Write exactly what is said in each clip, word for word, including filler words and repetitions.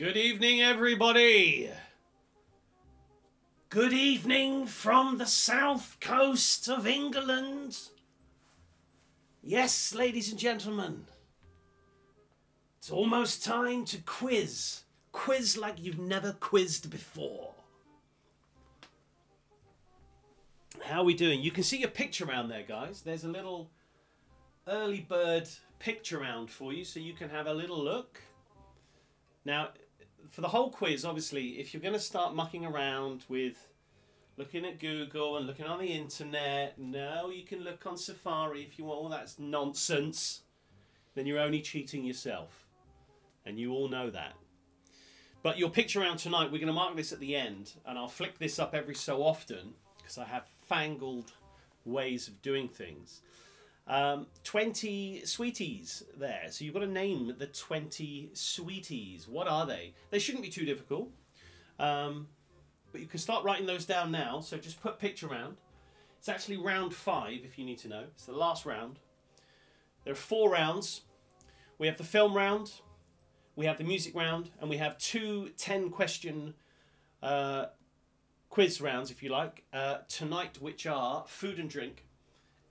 Good evening, everybody. Good evening from the south coast of England. Yes, ladies and gentlemen, it's almost time to quiz. Quiz like you've never quizzed before. How are we doing? You can see a picture round there, guys. There's a little early bird picture round for you, so you can have a little look. Now, for the whole quiz, obviously, if you're going to start mucking around with looking at Google and looking on the internet, no, you can look on Safari if you want. All that's nonsense. Then you're only cheating yourself. And you all know that. But your picture round tonight, we're going to mark this at the end, and I'll flick this up every so often, because I have fangled ways of doing things. Um, twenty sweeties there. So you've got to name the twenty sweeties. What are they? They shouldn't be too difficult. Um, but you can start writing those down now. So just put picture round. It's actually round five, if you need to know. It's the last round. There are four rounds. We have the film round. We have the music round. And we have two ten-question uh, quiz rounds, if you like, uh, tonight, which are food and drink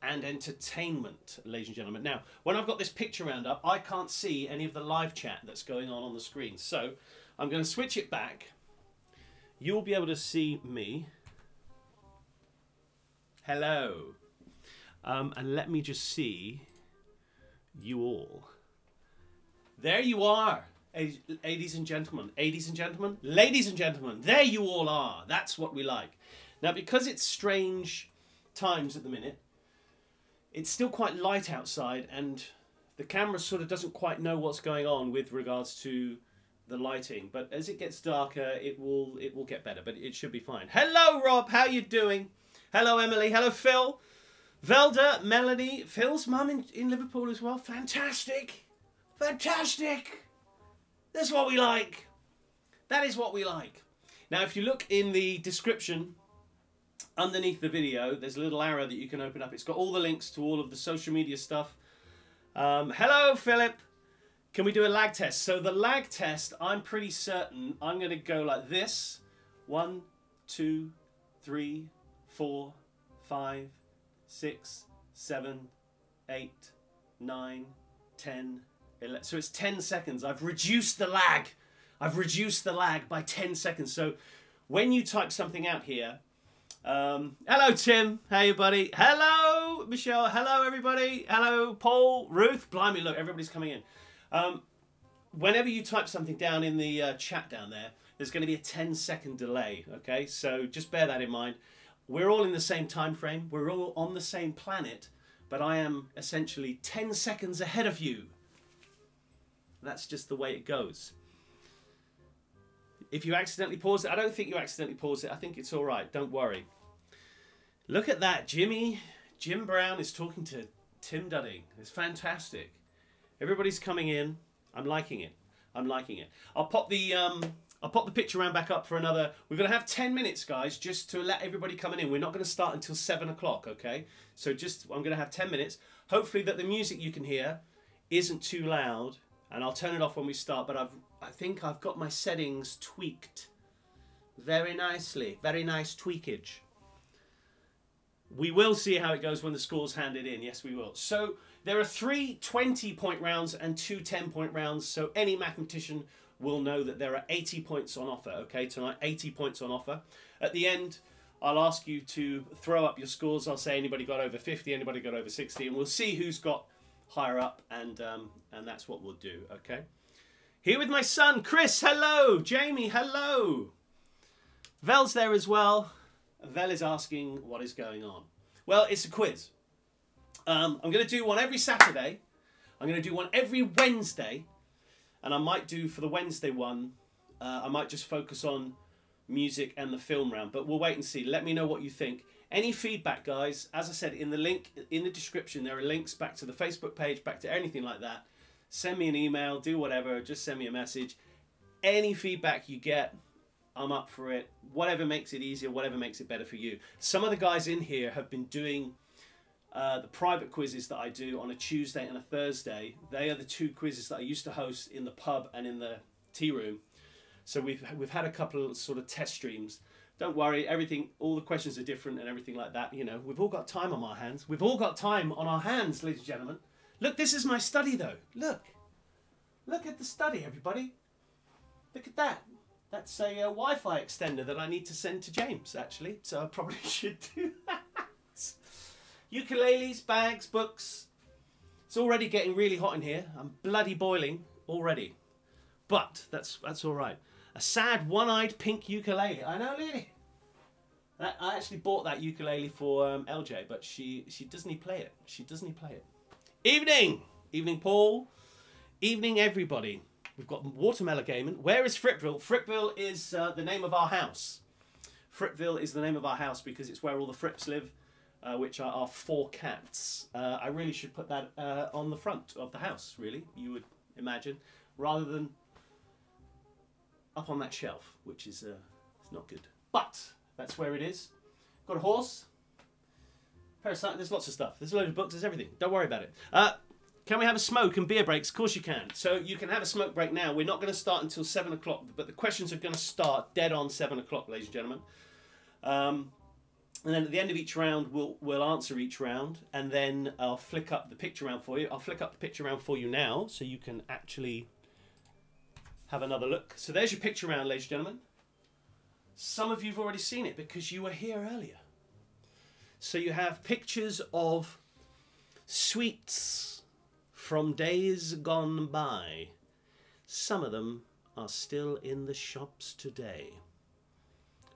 and entertainment, ladies and gentlemen. Now, when I've got this picture round up, I can't see any of the live chat that's going on on the screen. So I'm going to switch it back. You'll be able to see me. Hello. Um, and let me just see you all. There you are, ladies and gentlemen. Ladies and gentlemen. Ladies and gentlemen. There you all are. That's what we like. Now, because it's strange times at the minute, it's still quite light outside, and the camera sort of doesn't quite know what's going on with regards to the lighting. But as it gets darker, it will it will get better, but it should be fine. Hello, Rob. How you doing? Hello, Emily. Hello, Phil. Velda, Melody. Phil's mum in, in Liverpool as well. Fantastic. Fantastic. That's what we like. That is what we like. Now, if you look in the description underneath the video, there's a little arrow that you can open up. It's got all the links to all of the social media stuff. Um, hello, Philip. Can we do a lag test? So the lag test, I'm pretty certain I'm going to go like this. One, two, three, four, five, six, seven, eight, nine, ten, eleven. So it's ten seconds. I've reduced the lag. I've reduced the lag by ten seconds. So when you type something out here, Um, hello, Tim. Hey, buddy. Hello, Michelle. Hello, everybody. Hello, Paul, Ruth. Blimey, look, everybody's coming in. Um, whenever you type something down in the uh, chat down there, there's going to be a ten-second delay, okay? So just bear that in mind. We're all in the same time frame. We're all on the same planet, but I am essentially ten seconds ahead of you. That's just the way it goes. If you accidentally pause it, I don't think you accidentally pause it. I think it's all right. Don't worry. Look at that. Jimmy, Jim Brown is talking to Tim Dudding. It's fantastic. Everybody's coming in. I'm liking it. I'm liking it. I'll pop the um, I'll pop the picture round back up for another. We're going to have ten minutes, guys, just to let everybody coming in. We're not going to start until seven o'clock, okay? So just I'm going to have ten minutes. Hopefully that the music you can hear isn't too loud, and I'll turn it off when we start, but I've I think I've got my settings tweaked very nicely. Very nice tweakage. We will see how it goes when the score's handed in. Yes, we will. So there are three twenty-point rounds and two ten-point rounds. So any mathematician will know that there are eighty points on offer. Okay, tonight, eighty points on offer. At the end, I'll ask you to throw up your scores. I'll say anybody got over fifty, anybody got over sixty, and we'll see who's got higher up, and, um, and that's what we'll do, okay? Here with my son, Chris, hello. Jamie, hello. Vel's there as well. Vel is asking what is going on. Well, it's a quiz. Um, I'm going to do one every Saturday. I'm going to do one every Wednesday. And I might do, for the Wednesday one, uh, I might just focus on music and the film round. But we'll wait and see. Let me know what you think. Any feedback, guys, as I said, in the link, in the description, there are links back to the Facebook page, back to anything like that. Send me an email, do whatever, just send me a message. Any feedback you get, I'm up for it. Whatever makes it easier, whatever makes it better for you. Some of the guys in here have been doing uh, the private quizzes that I do on a Tuesday and a Thursday. They are the two quizzes that I used to host in the pub and in the tea room. So we've we've had a couple of sort of test streams. Don't worry, everything, all the questions are different and everything like that. You know, we've all got time on our hands. We've all got time on our hands, ladies and gentlemen. Look, this is my study though. Look, look at the study, everybody. Look at that. That's a uh, Wi-Fi extender that I need to send to James, actually. So I probably should do that. Ukuleles, bags, books. It's already getting really hot in here. I'm bloody boiling already. But that's that's all right. A sad one-eyed pink ukulele. I know, Lily. I actually bought that ukulele for um, L J, but she she doesn't play it. She doesn't play it. Evening, evening, Paul. Evening, everybody. We've got Watermelon Gaming. Where is Fritville? Fritville is uh, the name of our house. Fritville is the name of our house because it's where all the Frips live, uh, which are our four cats. Uh, I really should put that uh, on the front of the house. Really, you would imagine, rather than up on that shelf, which is uh, it's not good. But that's where it is. Got a horse. Parasite. There's lots of stuff. There's a load of books. There's everything. Don't worry about it. Uh, can we have a smoke and beer breaks? Of course you can. So you can have a smoke break now. We're not going to start until seven o'clock, but the questions are going to start dead on seven o'clock, ladies and gentlemen. Um, and then at the end of each round, we'll we'll answer each round, and then I'll flick up the picture round for you. I'll flick up the picture round for you now, so you can actually have another look. So there's your picture round, ladies and gentlemen. Some of you have already seen it because you were here earlier. So you have pictures of sweets from days gone by. Some of them are still in the shops today.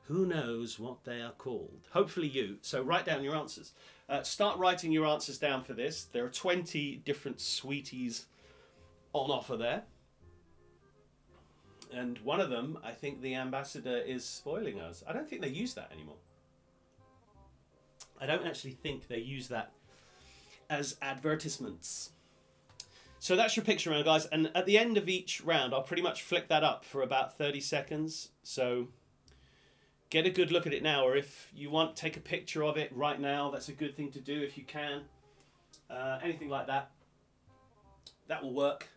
Who knows what they are called? Hopefully you. So write down your answers. Uh, start writing your answers down for this. There are twenty different sweeties on offer there. And one of them, I think the ambassador is spoiling us. I don't think they use that anymore. I don't actually think they use that as advertisements. So that's your picture round, guys. And at the end of each round, I'll pretty much flick that up for about thirty seconds. So get a good look at it now. Or if you want, take a picture of it right now. That's a good thing to do if you can. Uh, anything like that. That will work.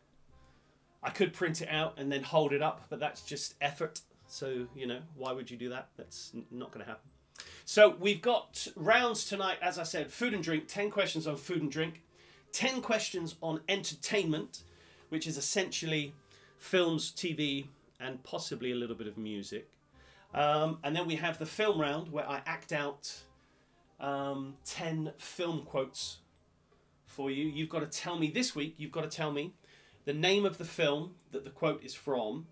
I could print it out and then hold it up, but that's just effort. So, you know, why would you do that? That's not going to happen. So we've got rounds tonight, as I said, food and drink, ten questions on food and drink, ten questions on entertainment, which is essentially films, T V, and possibly a little bit of music. Um, and then we have the film round where I act out um, ten film quotes for you. You've got to tell me this week, you've got to tell me the name of the film that the quote is from,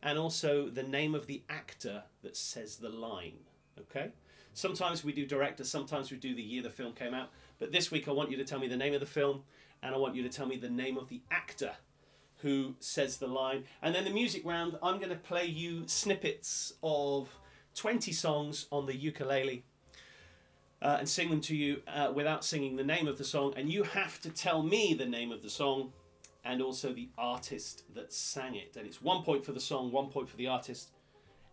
and also the name of the actor that says the line, okay? Sometimes we do director, sometimes we do the year the film came out, but this week I want you to tell me the name of the film, and I want you to tell me the name of the actor who says the line. And then the music round, I'm gonna play you snippets of twenty songs on the ukulele, uh, and sing them to you uh, without singing the name of the song, and you have to tell me the name of the song and also the artist that sang it. And it's one point for the song, one point for the artist.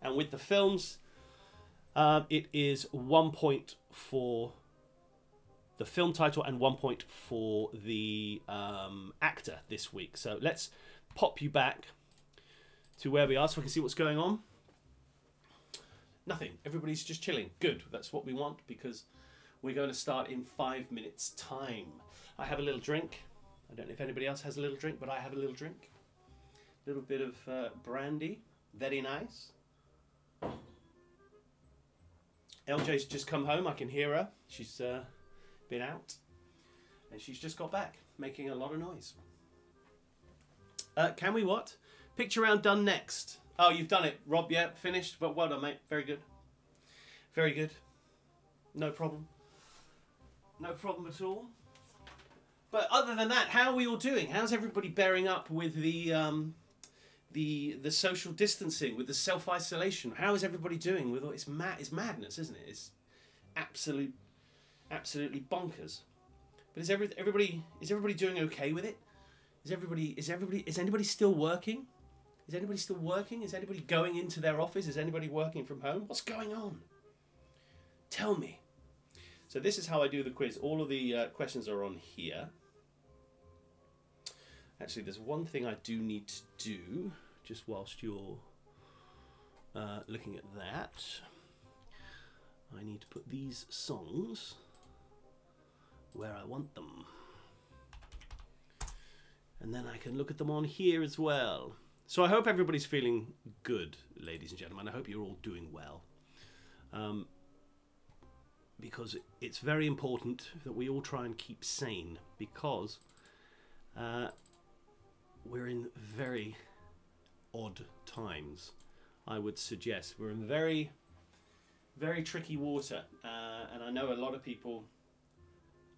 And with the films, uh, it is one point for the film title and one point for the um, actor this week. So let's pop you back to where we are so we can see what's going on. Nothing, everybody's just chilling. Good, that's what we want because we're going to start in five minutes time. I have a little drink. I don't know if anybody else has a little drink, but I have a little drink. A little bit of uh, brandy. Very nice. L J's just come home. I can hear her. She's uh, been out. And she's just got back, making a lot of noise. Uh, can we what? Picture round done next. Oh, you've done it, Rob. Yeah, finished. But well done, mate. Very good. Very good. No problem. No problem at all. But other than that, how are we all doing? How's everybody bearing up with the um, the the social distancing, with the self isolation? How is everybody doing with all it's mad? It's madness, isn't it? It's absolute, absolutely bonkers. But is every everybody is everybody doing okay with it? Is everybody is everybody is anybody still working? Is anybody still working? Is anybody going into their office? Is anybody working from home? What's going on? Tell me. So this is how I do the quiz. All of the uh, questions are on here. Actually, there's one thing I do need to do just whilst you're uh, looking at that, I need to put these songs where I want them. And then I can look at them on here as well. So I hope everybody's feeling good, ladies and gentlemen. I hope you're all doing well. Um, because it's very important that we all try and keep sane, because uh, we're in very odd times, I would suggest. We're in very, very tricky water. Uh, and I know a lot of people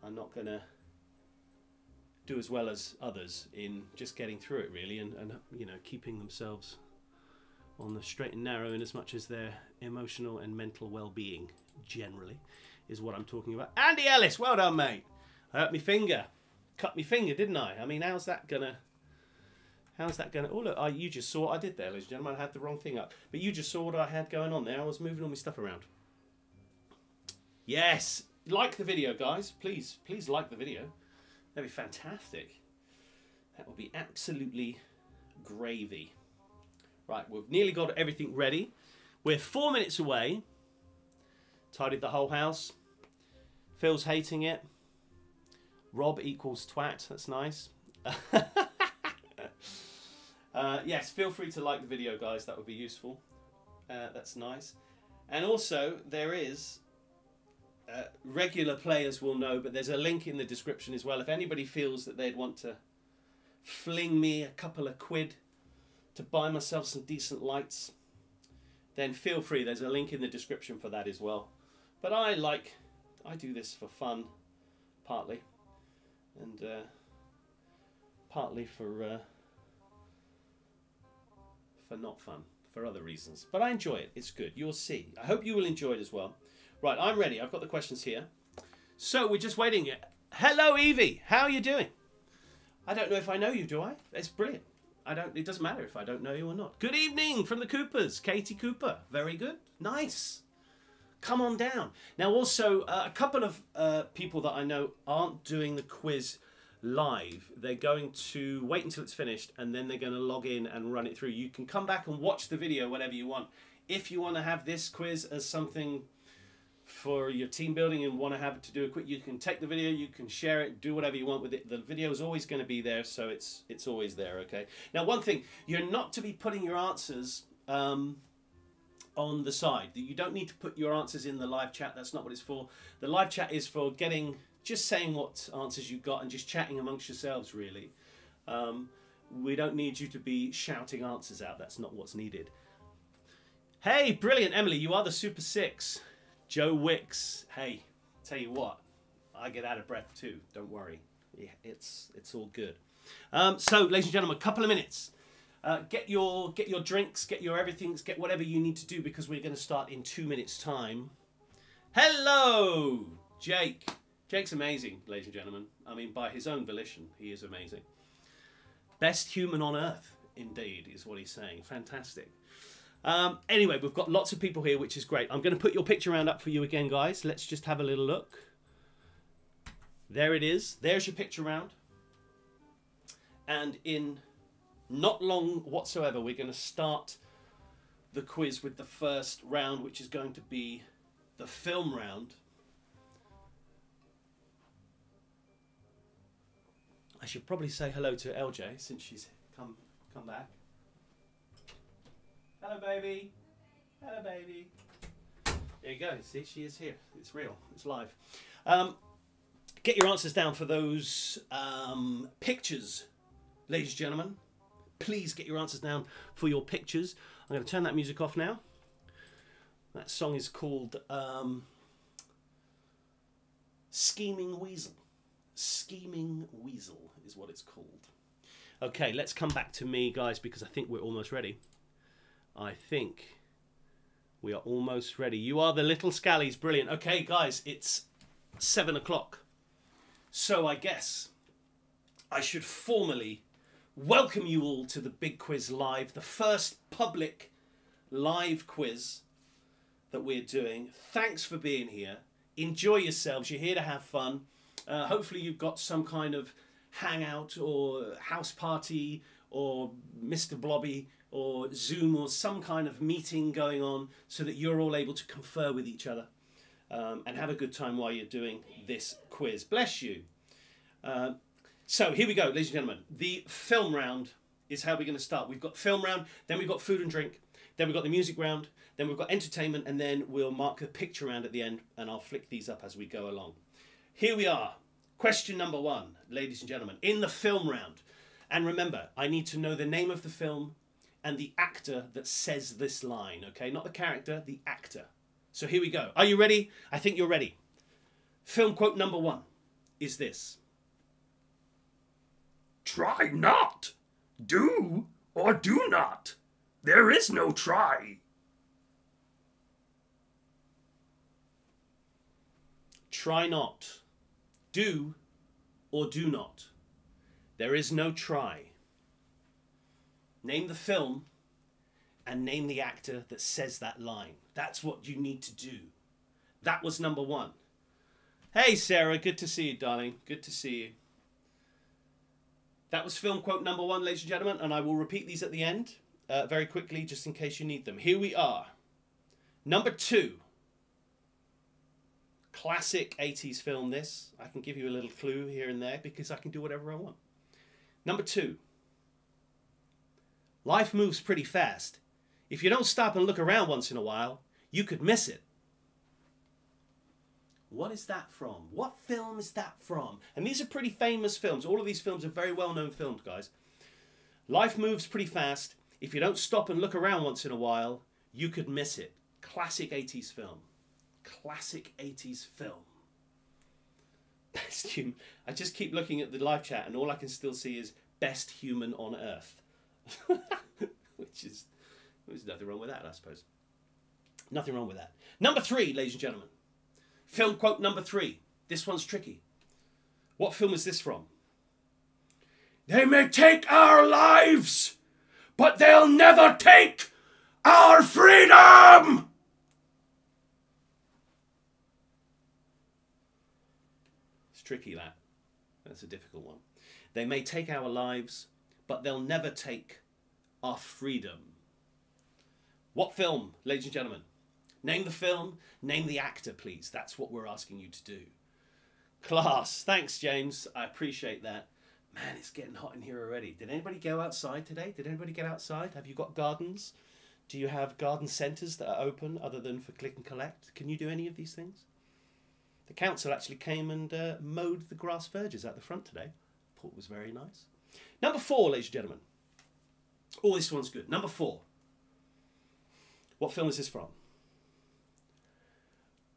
are not going to do as well as others in just getting through it, really, and, and you know, keeping themselves on the straight and narrow in as much as their emotional and mental well-being generally is what I'm talking about. Andy Ellis, well done, mate. I hurt me finger, cut me finger, didn't I? I mean, how's that gonna, how's that gonna, oh look, I, you just saw what I did there, ladies and gentlemen. I had the wrong thing up, but you just saw what I had going on there. I was moving all my stuff around. Yes, like the video, guys, please, please like the video. That'd be fantastic. That would be absolutely gravy. Right, we've nearly got everything ready. We're four minutes away. Tidied the whole house. Phil's hating it. Rob equals twat. That's nice. uh, yes, feel free to like the video, guys. That would be useful. Uh, that's nice. And also, there is... Uh, regular players will know, but there's a link in the description as well. If anybody feels that they'd want to fling me a couple of quid to buy myself some decent lights, then feel free. There's a link in the description for that as well. But I like, I do this for fun, partly, and uh, partly for uh, for not fun, for other reasons. But I enjoy it. It's good. You'll see. I hope you will enjoy it as well. Right, I'm ready. I've got the questions here. So we're just waiting. Hello, Evie. How are you doing? I don't know if I know you, do I? It's brilliant. I don't. It doesn't matter if I don't know you or not. Good evening from the Coopers. Katie Cooper. Very good. Nice. Come on down. Now, also, uh, a couple of uh, people that I know aren't doing the quiz live. They're going to wait until it's finished, and then they're going to log in and run it through. You can come back and watch the video whenever you want. If you want to have this quiz as something... for your team building and want to have it to do a quick, you can take the video, you can share it, do whatever you want with it. The video is always going to be there, so it's it's always there. Okay, now one thing, you're not to be putting your answers um, on the side. You don't need to put your answers in the live chat. That's not what it's for. The live chat is for getting, just saying what answers you got and just chatting amongst yourselves, really. Um, we don't need you to be shouting answers out. That's not what's needed. Hey, brilliant, Emily, you are the Super Six. Joe Wicks, hey, tell you what, I get out of breath too, don't worry. Yeah, it's it's all good. Um, so, ladies and gentlemen, a couple of minutes. Uh, get your get your drinks, get your everything's, get whatever you need to do, because we're going to start in two minutes' time. Hello, Jake. Jake's amazing, ladies and gentlemen. I mean, by his own volition, he is amazing. Best human on earth, indeed, is what he's saying. Fantastic. Um, anyway, we've got lots of people here, which is great. I'm going to put your picture round up for you again, guys. Let's just have a little look. There it is. There's your picture round. And in not long whatsoever, we're going to start the quiz with the first round, which is going to be the film round. I should probably say hello to L J since she's come come back. Hello, baby. Hello, baby. There you go. See, she is here. It's real. It's live. Um, get your answers down for those um, pictures, ladies and gentlemen. Please get your answers down for your pictures. I'm going to turn that music off now. That song is called um, Scheming Weasel. Scheming Weasel is what it's called. Okay, let's come back to me, guys, because I think we're almost ready. I think we are almost ready. You are the little scallies. Brilliant. Okay, guys, it's seven o'clock. So I guess I should formally welcome you all to the Big Quiz Live, the first public live quiz that we're doing. Thanks for being here. Enjoy yourselves. You're here to have fun. Uh, hopefully you've got some kind of hangout or house party or Mister Blobby or Zoom or some kind of meeting going on so that you're all able to confer with each other um, and have a good time while you're doing this quiz. Bless you. Uh, so here we go, ladies and gentlemen. The film round is how we're going to start. We've got film round, then we've got food and drink, then we've got the music round, then we've got entertainment, and then we'll mark a picture round at the end, and I'll flick these up as we go along. Here we are. Question number one, ladies and gentlemen, in the film round. And remember, I need to know the name of the film and the actor that says this line, okay? Not the character, the actor. So here we go. Are you ready? I think you're ready. Film quote number one is this. Try not. Do or do not. There is no try. Try not. Do or do not. There is no try. Name the film and name the actor that says that line. That's what you need to do. That was number one. Hey, Sarah, good to see you, darling. Good to see you. That was film quote number one, ladies and gentlemen, and I will repeat these at the end uh, very quickly just in case you need them. Here we are. Number two. Classic eighties film, this. I can give you a little clue here and there because I can do whatever I want. Number two. Life moves pretty fast. If you don't stop and look around once in a while, you could miss it. What is that from? What film is that from? And these are pretty famous films. All of these films are very well-known films, guys. Life moves pretty fast. If you don't stop and look around once in a while, you could miss it. Classic eighties film. Classic eighties film. Best human. I just keep looking at the live chat and all I can still see is best human on earth. Which is, there's nothing wrong with that, I suppose. Nothing wrong with that. Number three, ladies and gentlemen. Film quote number three. This one's tricky. What film is this from? They may take our lives, but they'll never take our freedom! It's tricky, that. That's a difficult one. They may take our lives, but they'll never take our freedom. What film, ladies and gentlemen? Name the film, name the actor, please. That's what we're asking you to do. Class. Thanks, James. I appreciate that. Man, it's getting hot in here already. Did anybody go outside today? Did anybody get outside? Have you got gardens? Do you have garden centres that are open other than for click and collect? Can you do any of these things? The council actually came and uh, mowed the grass verges at the front today. I thought it was very nice. Number four, ladies and gentlemen. Oh, this one's good. Number four. What film is this from?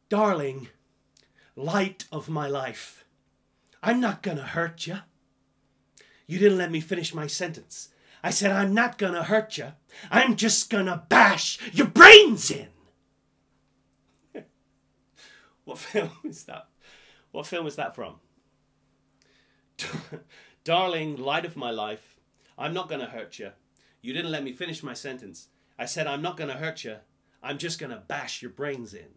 Darling, light of my life, I'm not gonna hurt you. You didn't let me finish my sentence. I said, I'm not gonna hurt you. I'm just gonna bash your brains in. What film is that? What film is that from? Darling, light of my life, I'm not gonna hurt you. You didn't let me finish my sentence. I said, I'm not gonna hurt you. I'm just gonna bash your brains in.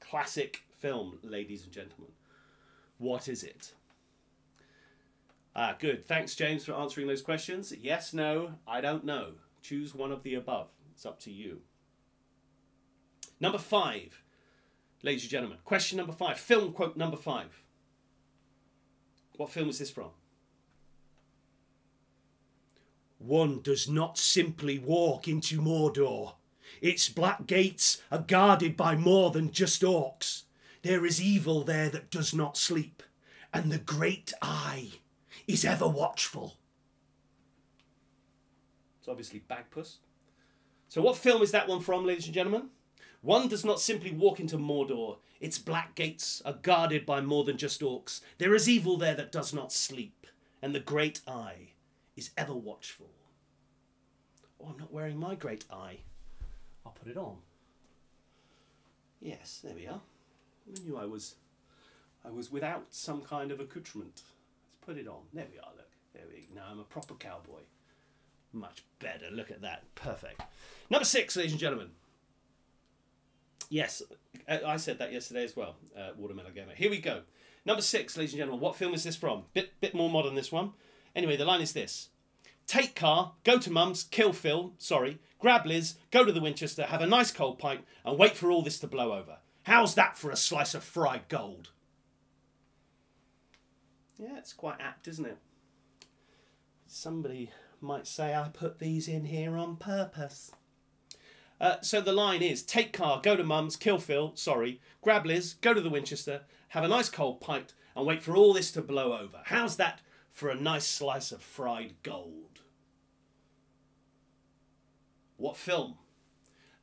Classic film, ladies and gentlemen. What is it? Ah, good. Thanks, James, for answering those questions. Yes, no, I don't know. Choose one of the above. It's up to you. Number five, ladies and gentlemen. Question number five. Film quote number five. What film is this from? One does not simply walk into Mordor. Its black gates are guarded by more than just orcs. There is evil there that does not sleep, and the great eye is ever watchful. It's obviously Bagpuss. So what film is that one from, ladies and gentlemen? One does not simply walk into Mordor. Its black gates are guarded by more than just orcs. There is evil there that does not sleep, and the great eye is ever watchful. Oh, I'm not wearing my great eye. I'll put it on. Yes, there we are. I knew I was I was without some kind of accoutrement. Let's put it on. There we are, look. There we go. Now I'm a proper cowboy. Much better. Look at that. Perfect. Number six, ladies and gentlemen. Yes, I said that yesterday as well, uh, Watermelon Gamer. Here we go. Number six, ladies and gentlemen. What film is this from? Bit, bit more modern, this one. Anyway, the line is this. take car, go to mum's, kill Phil, sorry, grab Liz, go to the Winchester, have a nice cold pint and wait for all this to blow over. How's that for a slice of fried gold? Yeah, it's quite apt, isn't it? Somebody might say I put these in here on purpose. Uh, so the line is, take car, go to mum's, kill Phil, sorry, grab Liz, go to the Winchester, have a nice cold pint and wait for all this to blow over. How's that for a nice slice of fried gold? What film?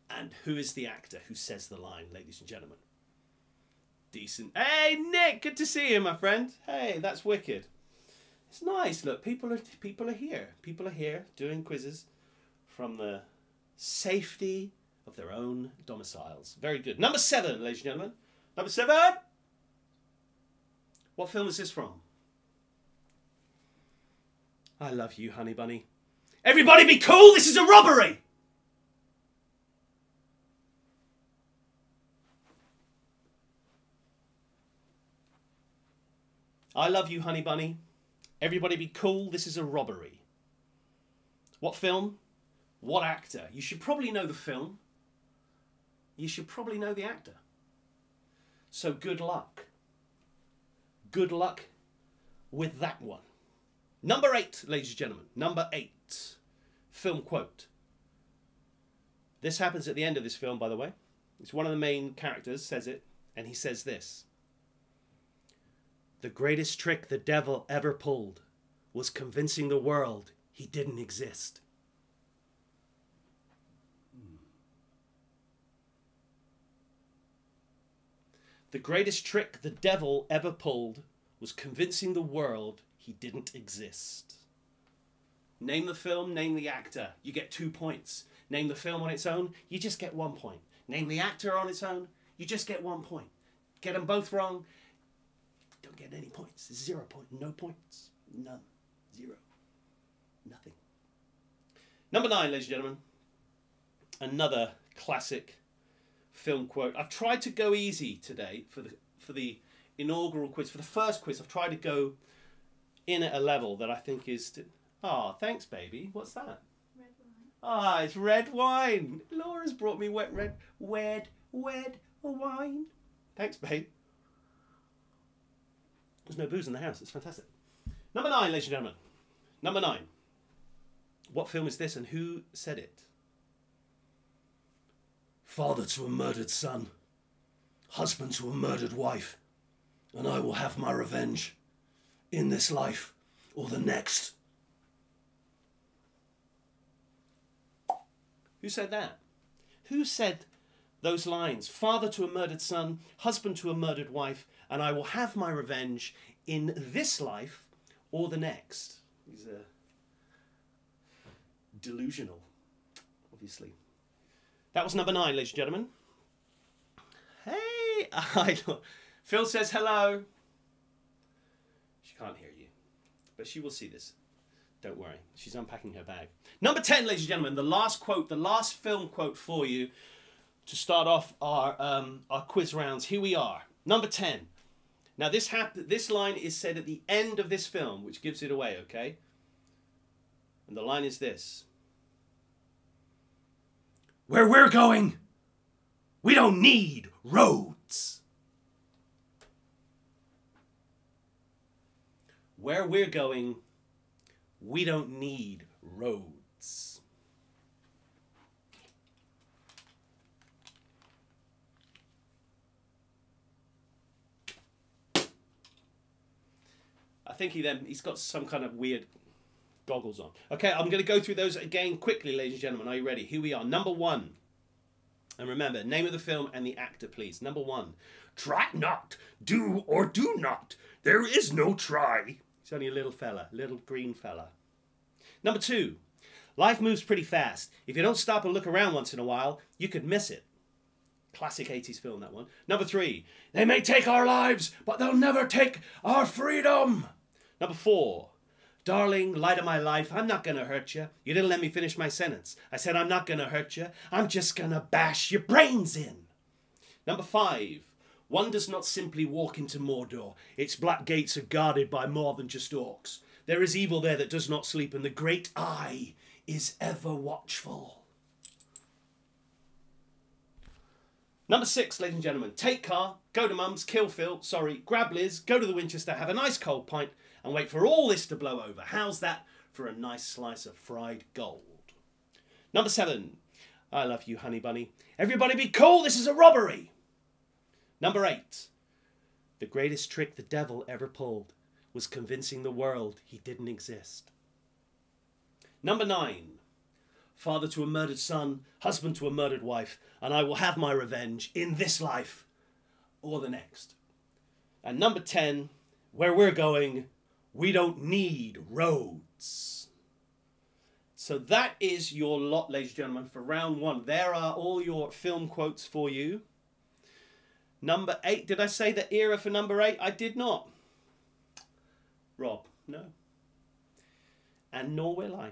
And who is the actor who says the line, ladies and gentlemen? Decent. Hey, Nick, good to see you, my friend. Hey, that's wicked. It's nice. Look, people are people are here. People are here doing quizzes from the safety of their own domiciles. Very good. Number seven, ladies and gentlemen. Number seven. What film is this from? I love you, honey bunny. Everybody be cool. This is a robbery. I love you, honey bunny. Everybody be cool. This is a robbery. What film? What actor? You should probably know the film. You should probably know the actor. So good luck. Good luck with that one. Number eight, ladies and gentlemen. Number eight. Film quote. This happens at the end of this film, by the way. It's one of the main characters says it, and he says this. The greatest trick the devil ever pulled was convincing the world he didn't exist. The greatest trick the devil ever pulled was convincing the world he didn't exist. Name the film, name the actor, you get two points. Name the film on its own, you just get one point. Name the actor on its own, you just get one point. Get them both wrong, don't get any points. Zero point. No points. None. Zero. Nothing. Number nine, ladies and gentlemen. Another classic film quote. I've tried to go easy today for the for the inaugural quiz. For the first quiz, I've tried to go in at a level that I think is... To... Oh, thanks, baby. What's that? Red wine. Ah, it's red wine. Laura's brought me wet red... Wed, wed wine. Thanks, babe. There's no booze in the house. It's fantastic. Number nine, ladies and gentlemen. Number nine. What film is this and who said it? Father to a murdered son. Husband to a murdered wife. And I will have my revenge. In this life or the next. Who said that? Who said those lines? Father to a murdered son. Husband to a murdered wife. And I will have my revenge in this life or the next. He's uh, delusional, obviously. That was number nine, ladies and gentlemen. Hey, I, Phil says hello. She can't hear you, but she will see this. Don't worry, she's unpacking her bag. Number ten, ladies and gentlemen, the last quote, the last film quote for you to start off our, um, our quiz rounds. Here we are, number ten. Now, this hap this line is said at the end of this film, which gives it away, okay? And the line is this. Where we're going, we don't need roads. Where we're going, we don't need roads. I think he then, he's got some kind of weird goggles on. Okay, I'm going to go through those again quickly, ladies and gentlemen. Are you ready? Here we are. Number one. And remember, name of the film and the actor, please. Number one. Try not. Do or do not. There is no try. He's only a little fella. Little green fella. Number two. Life moves pretty fast. If you don't stop and look around once in a while, you could miss it. Classic eighties film, that one. Number three. They may take our lives, but they'll never take our freedom. Number four, darling, light of my life, I'm not gonna hurt you. You didn't let me finish my sentence. I said I'm not gonna hurt you. I'm just gonna bash your brains in. Number five, one does not simply walk into Mordor. Its black gates are guarded by more than just orcs. There is evil there that does not sleep, and the great eye is ever watchful. Number six, ladies and gentlemen. Take car, go to mum's, kill Phil, sorry, grab Liz, go to the Winchester, have a nice cold pint, and wait for all this to blow over. How's that for a nice slice of fried gold? Number seven. I love you, honey bunny. Everybody be cool, this is a robbery. Number eight. The greatest trick the devil ever pulled was convincing the world he didn't exist. Number nine. Father to a murdered son, husband to a murdered wife, and I will have my revenge in this life or the next. And number ten. Where we're going, we don't need roads. So that is your lot, ladies and gentlemen, for round one. There are all your film quotes for you. Number eight. Did I say the era for number eight? I did not. Rob, no. And nor will I.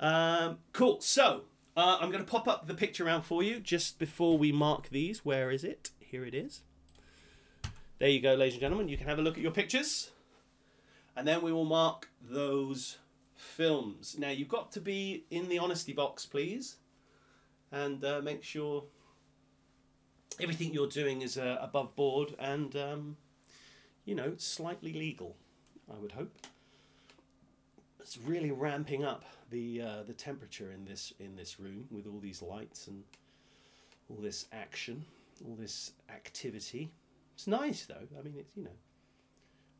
Um, cool. So uh, I'm going to pop up the picture round for you just before we mark these. Where is it? Here it is. There you go, ladies and gentlemen. You can have a look at your pictures. And then we will mark those films. Now, you've got to be in the honesty box, please. And uh, make sure everything you're doing is uh, above board and, um, you know, slightly legal, I would hope. It's really ramping up the uh, the temperature in this, in this room with all these lights and all this action, all this activity. It's nice, though. I mean, it's, you know,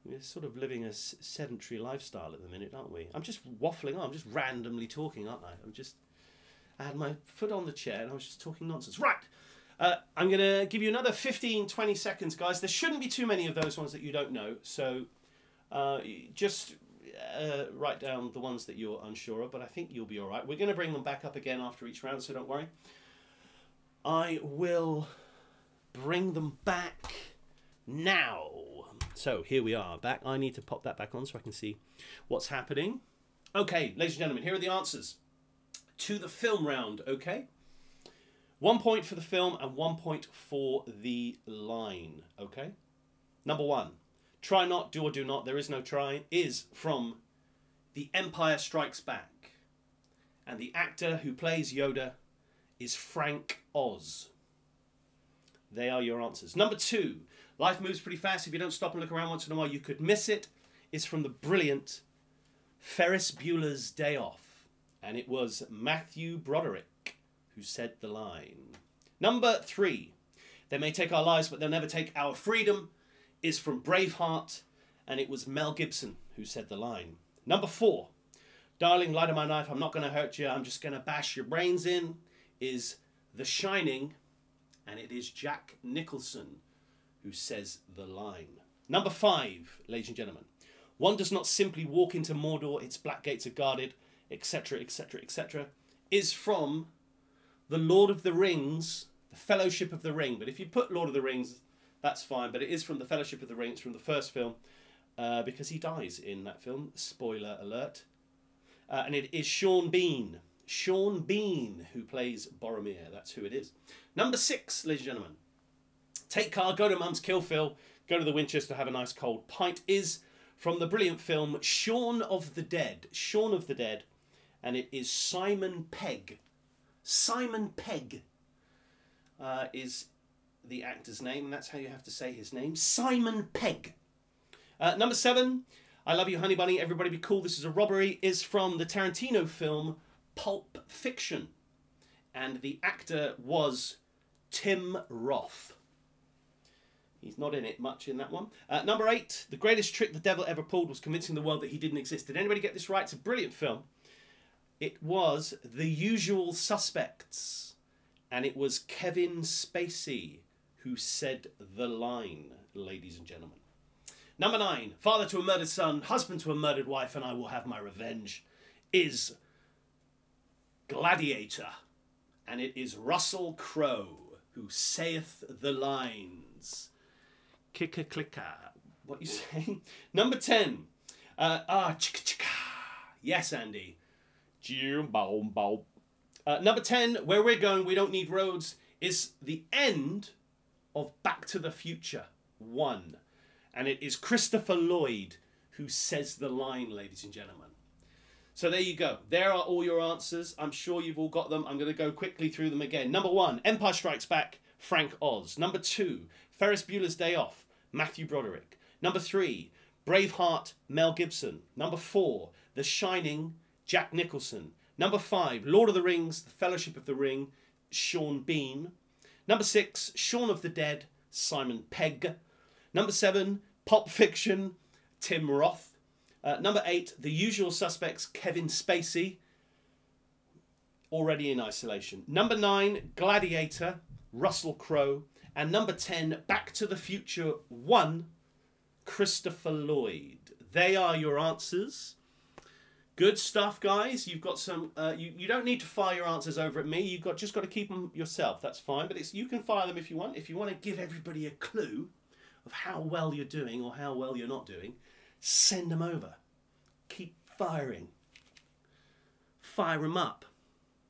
we're sort of living a sedentary lifestyle at the minute, aren't we? I'm just waffling on. I'm just randomly talking, aren't I? I'm just... I had my foot on the chair and I was just talking nonsense. Right! Uh, I'm going to give you another fifteen, twenty seconds, guys. There shouldn't be too many of those ones that you don't know. So uh, just uh, write down the ones that you're unsure of, but I think you'll be all right. We're going to bring them back up again after each round, so don't worry. I will bring them back now. So here we are back. I need to pop that back on so I can see what's happening. Okay, ladies and gentlemen, here are the answers to the film round. Okay, one point for the film and one point for the line. Okay, number one, try not, do or do not, there is no try, is from The Empire Strikes Back, and the actor who plays Yoda is Frank Oz. They are your answers. Number two, life moves pretty fast. If you don't stop and look around once in a while, you could miss it. It's from the brilliant Ferris Bueller's Day Off. And it was Matthew Broderick who said the line. Number three, they may take our lives, but they'll never take our freedom, is from Braveheart. And it was Mel Gibson who said the line. Number four, darling, light of my knife, I'm not going to hurt you, I'm just going to bash your brains in, is The Shining. And it is Jack Nicholson who says the line. Number five, ladies and gentlemen. One does not simply walk into Mordor, its black gates are guarded, et cetera, et cetera, et cetera, is from The Lord of the Rings, The Fellowship of the Ring. But if you put Lord of the Rings, that's fine. But it is from The Fellowship of the Ring. It's from the first film, uh, because he dies in that film. Spoiler alert. Uh, and it is Sean Bean. Sean Bean, who plays Boromir. That's who it is. Number six, ladies and gentlemen. Take car, go to mum's, kill Phil, go to the Winchester, have a nice cold pint, is from the brilliant film Shaun of the Dead. Shaun of the Dead. And it is Simon Pegg. Simon Pegg uh, is the actor's name. And that's how you have to say his name. Simon Pegg. Uh, number seven, I love you, honey bunny. Everybody be cool, this is a robbery, is from the Tarantino film Pulp Fiction, and the actor was Tim Roth. He's not in it much in that one. Uh, number eight, the greatest trick the devil ever pulled was convincing the world that he didn't exist. Did anybody get this right? It's a brilliant film. It was The Usual Suspects, and it was Kevin Spacey who said the line, ladies and gentlemen. Number nine, father to a murdered son, husband to a murdered wife, and I will have my revenge, is Gladiator, and it is Russell Crowe who saith the lines. Kicker clicker. What you saying? Number ten. Uh, ah, chicka chicka. Yes, Andy. Uh, number ten. Where we're going, we don't need roads, is the end of Back to the Future one, and it is Christopher Lloyd who says the line, ladies and gentlemen. So there you go. There are all your answers. I'm sure you've all got them. I'm going to go quickly through them again. Number one, Empire Strikes Back, Frank Oz. Number two, Ferris Bueller's Day Off, Matthew Broderick. Number three, Braveheart, Mel Gibson. Number four, The Shining, Jack Nicholson. Number five, Lord of the Rings, The Fellowship of the Ring, Sean Bean. Number six, Shaun of the Dead, Simon Pegg. Number seven, Pulp Fiction, Tim Roth. Uh, number eight, The Usual Suspects, Kevin Spacey, already in isolation. Number nine, Gladiator, Russell Crowe. And number ten, Back to the Future one, Christopher Lloyd. They are your answers. Good stuff, guys. You've got some. Uh, you you don't need to fire your answers over at me. You've got just got to keep them yourself. That's fine. But it's you can fire them if you want. If you want to give everybody a clue of how well you're doing or how well you're not doing, send them over. Keep firing. Fire them up.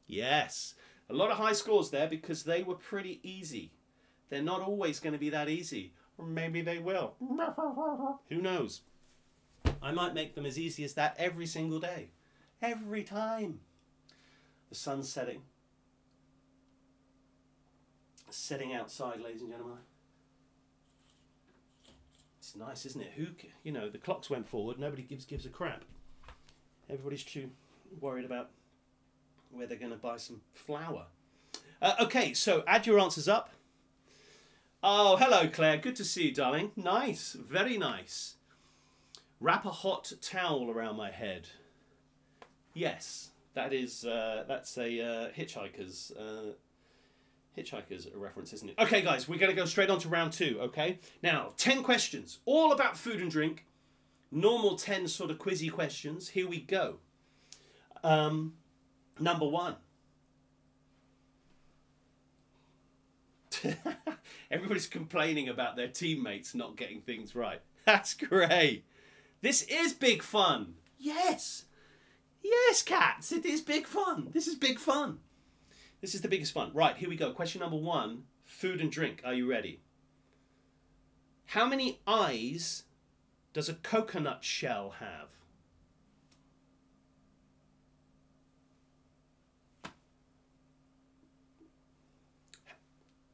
Yes, a lot of high scores there because they were pretty easy. They're not always going to be that easy. Or maybe they will. Who knows? I might make them as easy as that every single day. Every time. The sun's setting. Setting outside, ladies and gentlemen. It's nice, isn't it? Who, you know, the clocks went forward. Nobody gives gives a crap. Everybody's too worried about where they're going to buy some flour. Uh, okay, so add your answers up. Oh, hello, Claire. Good to see you, darling. Nice. Very nice. Wrap a hot towel around my head. Yes, that is, uh, that's a uh, Hitchhiker's, uh, Hitchhiker's reference, isn't it? Okay, guys, we're going to go straight on to round two, okay? Now, ten questions, all about food and drink. Normal ten sort of quizzy questions. Here we go. Um, number one. Everybody's complaining about their teammates not getting things right. That's great. This is big fun. Yes. Yes, cats. It is big fun. This is big fun. This is the biggest fun. Right, here we go. Question number one. Food and drink. Are you ready? How many eyes does a coconut shell have?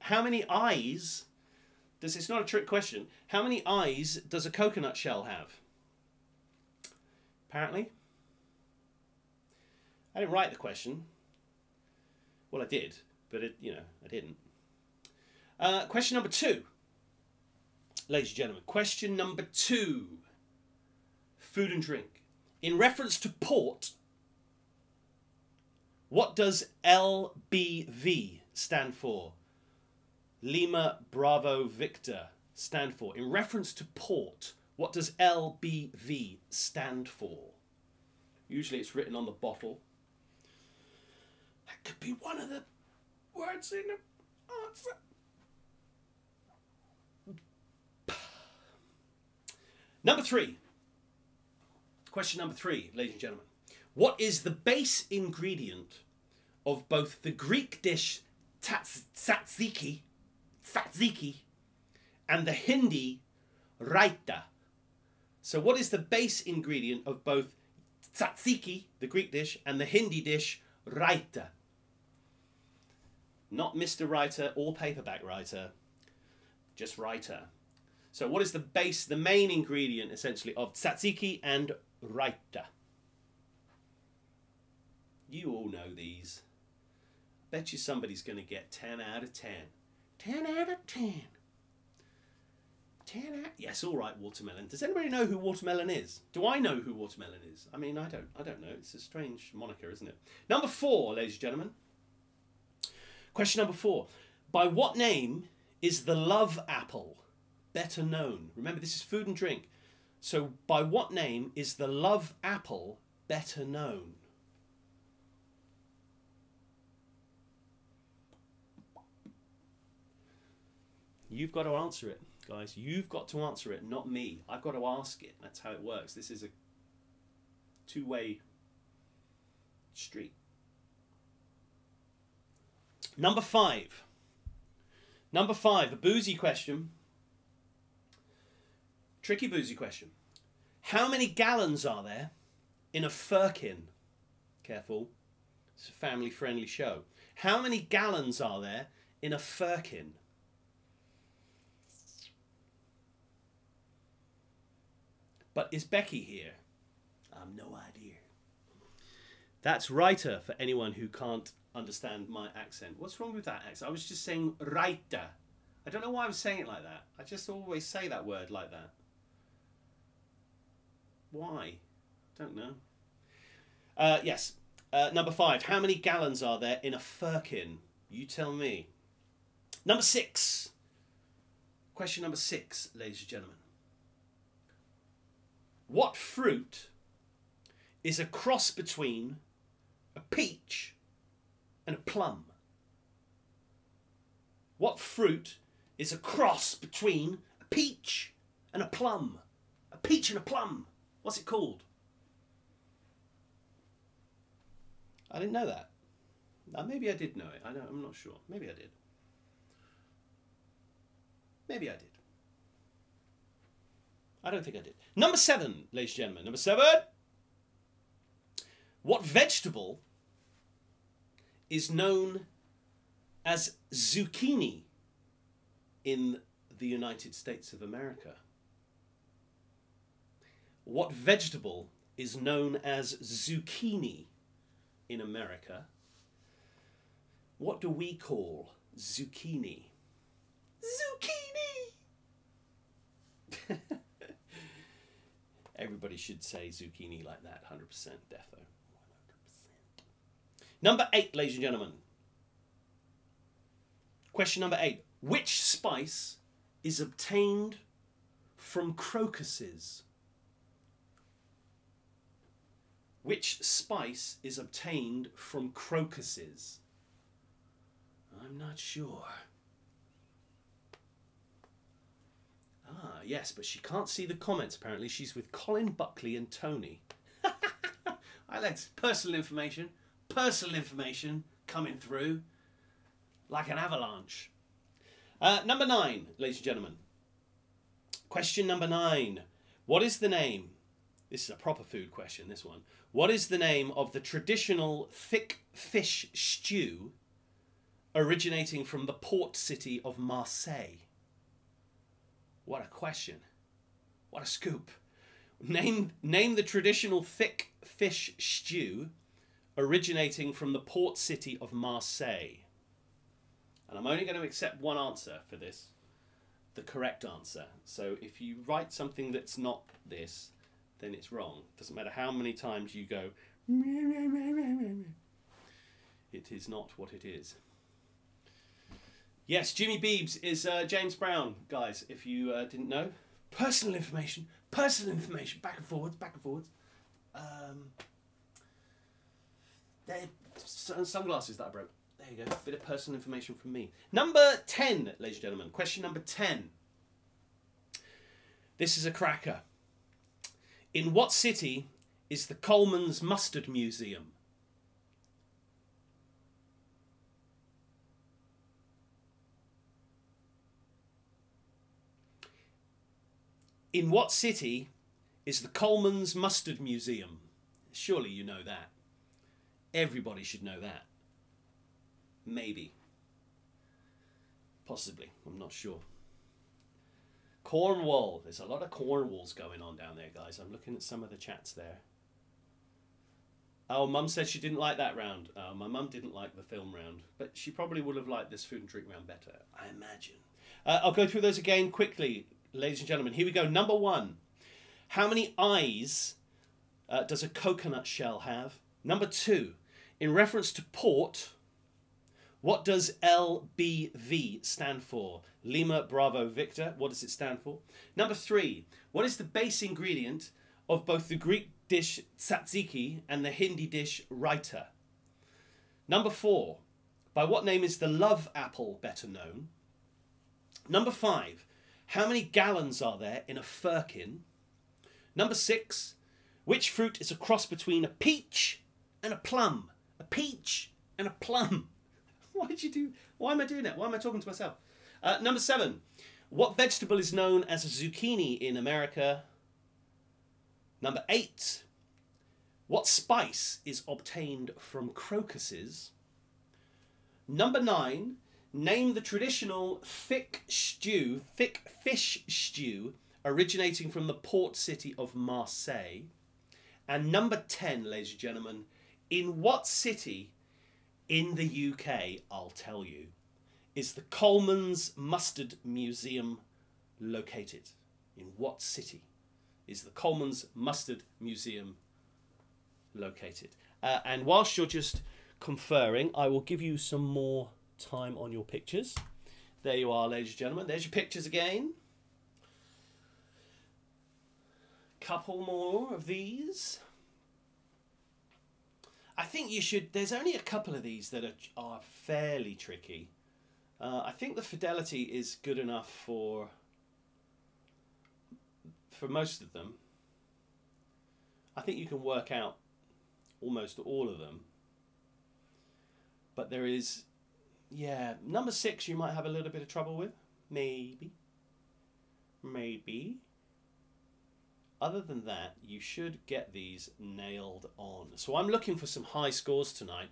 How many eyes does, it's not a trick question, how many eyes does a coconut shell have? Apparently. I didn't write the question. Well, I did, but it, you know, I didn't. Uh, question number two. Ladies and gentlemen, question number two. Food and drink. In reference to port, what does L B V stand for? Lima Bravo Victor stand for? In reference to port, what does L B V stand for? Usually it's written on the bottle. That could be one of the words in the answer. Number three. Question number three, ladies and gentlemen. What is the base ingredient of both the Greek dish Tzatziki Tzatziki and the Hindi Raita? So what is the base ingredient of both Tzatziki, the Greek dish, and the Hindi dish Raita? Not Mister Raita or paperback writer, just Raita. So what is the base, the main ingredient essentially of Tzatziki and Raita? You all know these. Bet you somebody's going to get ten out of ten. ten out of ten. ten out. Yes, all right, watermelon. Does anybody know who watermelon is? Do I know who watermelon is? I mean, I don't. I don't know. It's a strange moniker, isn't it? Number four, ladies and gentlemen. Question number four. By what name is the love apple better known? Remember, this is food and drink. So by what name is the love apple better known? You've got to answer it, guys. You've got to answer it, not me. I've got to ask it. That's how it works. This is a two-way street. Number five. Number five, a boozy question. Tricky boozy question. How many gallons are there in a firkin? Careful, it's a family-friendly show. How many gallons are there in a firkin? But is Becky here? I've no idea. That's Raita for anyone who can't understand my accent. What's wrong with that accent? I was just saying Raita. I don't know why I was saying it like that. I just always say that word like that. Why? Don't know. Uh, yes. Uh, number five. How many gallons are there in a firkin? You tell me. Number six. Question number six, ladies and gentlemen. What fruit is a cross between a peach and a plum? What fruit is a cross between a peach and a plum? A peach and a plum. What's it called? I didn't know that. Maybe I did know it. I don't, I'm not sure. Maybe I did. Maybe I did. I don't think I did. Number seven, ladies and gentlemen. Number seven. What vegetable is known as zucchini in the United States of America? What vegetable is known as zucchini in America? What do we call zucchini? Zucchini! Everybody should say zucchini like that, one hundred percent defo. one hundred percent. Number eight, ladies and gentlemen. Question number eight. Which spice is obtained from crocuses? Which spice is obtained from crocuses? I'm not sure. Ah, yes, but she can't see the comments, apparently. She's with Colin Buckley and Tony. I like personal information. Personal information coming through like an avalanche. Uh, number nine, ladies and gentlemen. Question number nine. What is the name? This is a proper food question, this one. What is the name of the traditional thick fish stew originating from the port city of Marseille? What a question. What a scoop. Name, name the traditional thick fish stew originating from the port city of Marseille. And I'm only going to accept one answer for this, the correct answer. So if you write something that's not this, then it's wrong. It doesn't matter how many times you go, it is not what it is. Yes, Jimmy Beebs is uh, James Brown, guys, if you uh, didn't know. Personal information, personal information, back and forwards, back and forwards. Um, there, sunglasses that I broke. There you go, a bit of personal information from me. Number ten, ladies and gentlemen, question number ten. This is a cracker. In what city is the Colman's Mustard Museum? In what city is the Colman's Mustard Museum? Surely you know that. Everybody should know that. Maybe. Possibly. I'm not sure. Cornwall. There's a lot of Cornwalls going on down there, guys. I'm looking at some of the chats there. Oh, Mum said she didn't like that round. Uh, my mum didn't like the film round, but she probably would have liked this food and drink round better, I imagine. Uh, I'll go through those again quickly, ladies and gentlemen. Here we go. Number one. How many eyes uh, does a coconut shell have? Number two. In reference to port, what does L B V stand for? Lima, Bravo, Victor. What does it stand for? Number three. What is the base ingredient of both the Greek dish tzatziki and the Hindi dish raita? Number four. By what name is the love apple better known? Number five. How many gallons are there in a firkin? Number six. Which fruit is a cross between a peach and a plum? A peach and a plum. Why did you do? Why am I doing that? Why am I talking to myself? Uh, number seven. What vegetable is known as a zucchini in America? Number eight. What spice is obtained from crocuses? Number nine. Name the traditional thick stew, thick fish stew, originating from the port city of Marseille. And number ten, ladies and gentlemen, in what city in the U K, I'll tell you, is the Colman's Mustard Museum located? In what city is the Colman's Mustard Museum located? Uh, and whilst you're just conferring, I will give you some more time on your pictures. There you are, ladies and gentlemen. There's your pictures again. Couple more of these. I think you should, there's only a couple of these that are, are fairly tricky. Uh, I think the fidelity is good enough for for most of them. I think you can work out almost all of them. But there is, yeah, number six you might have a little bit of trouble with. Maybe. Maybe. Other than that, you should get these nailed on. So I'm looking for some high scores tonight.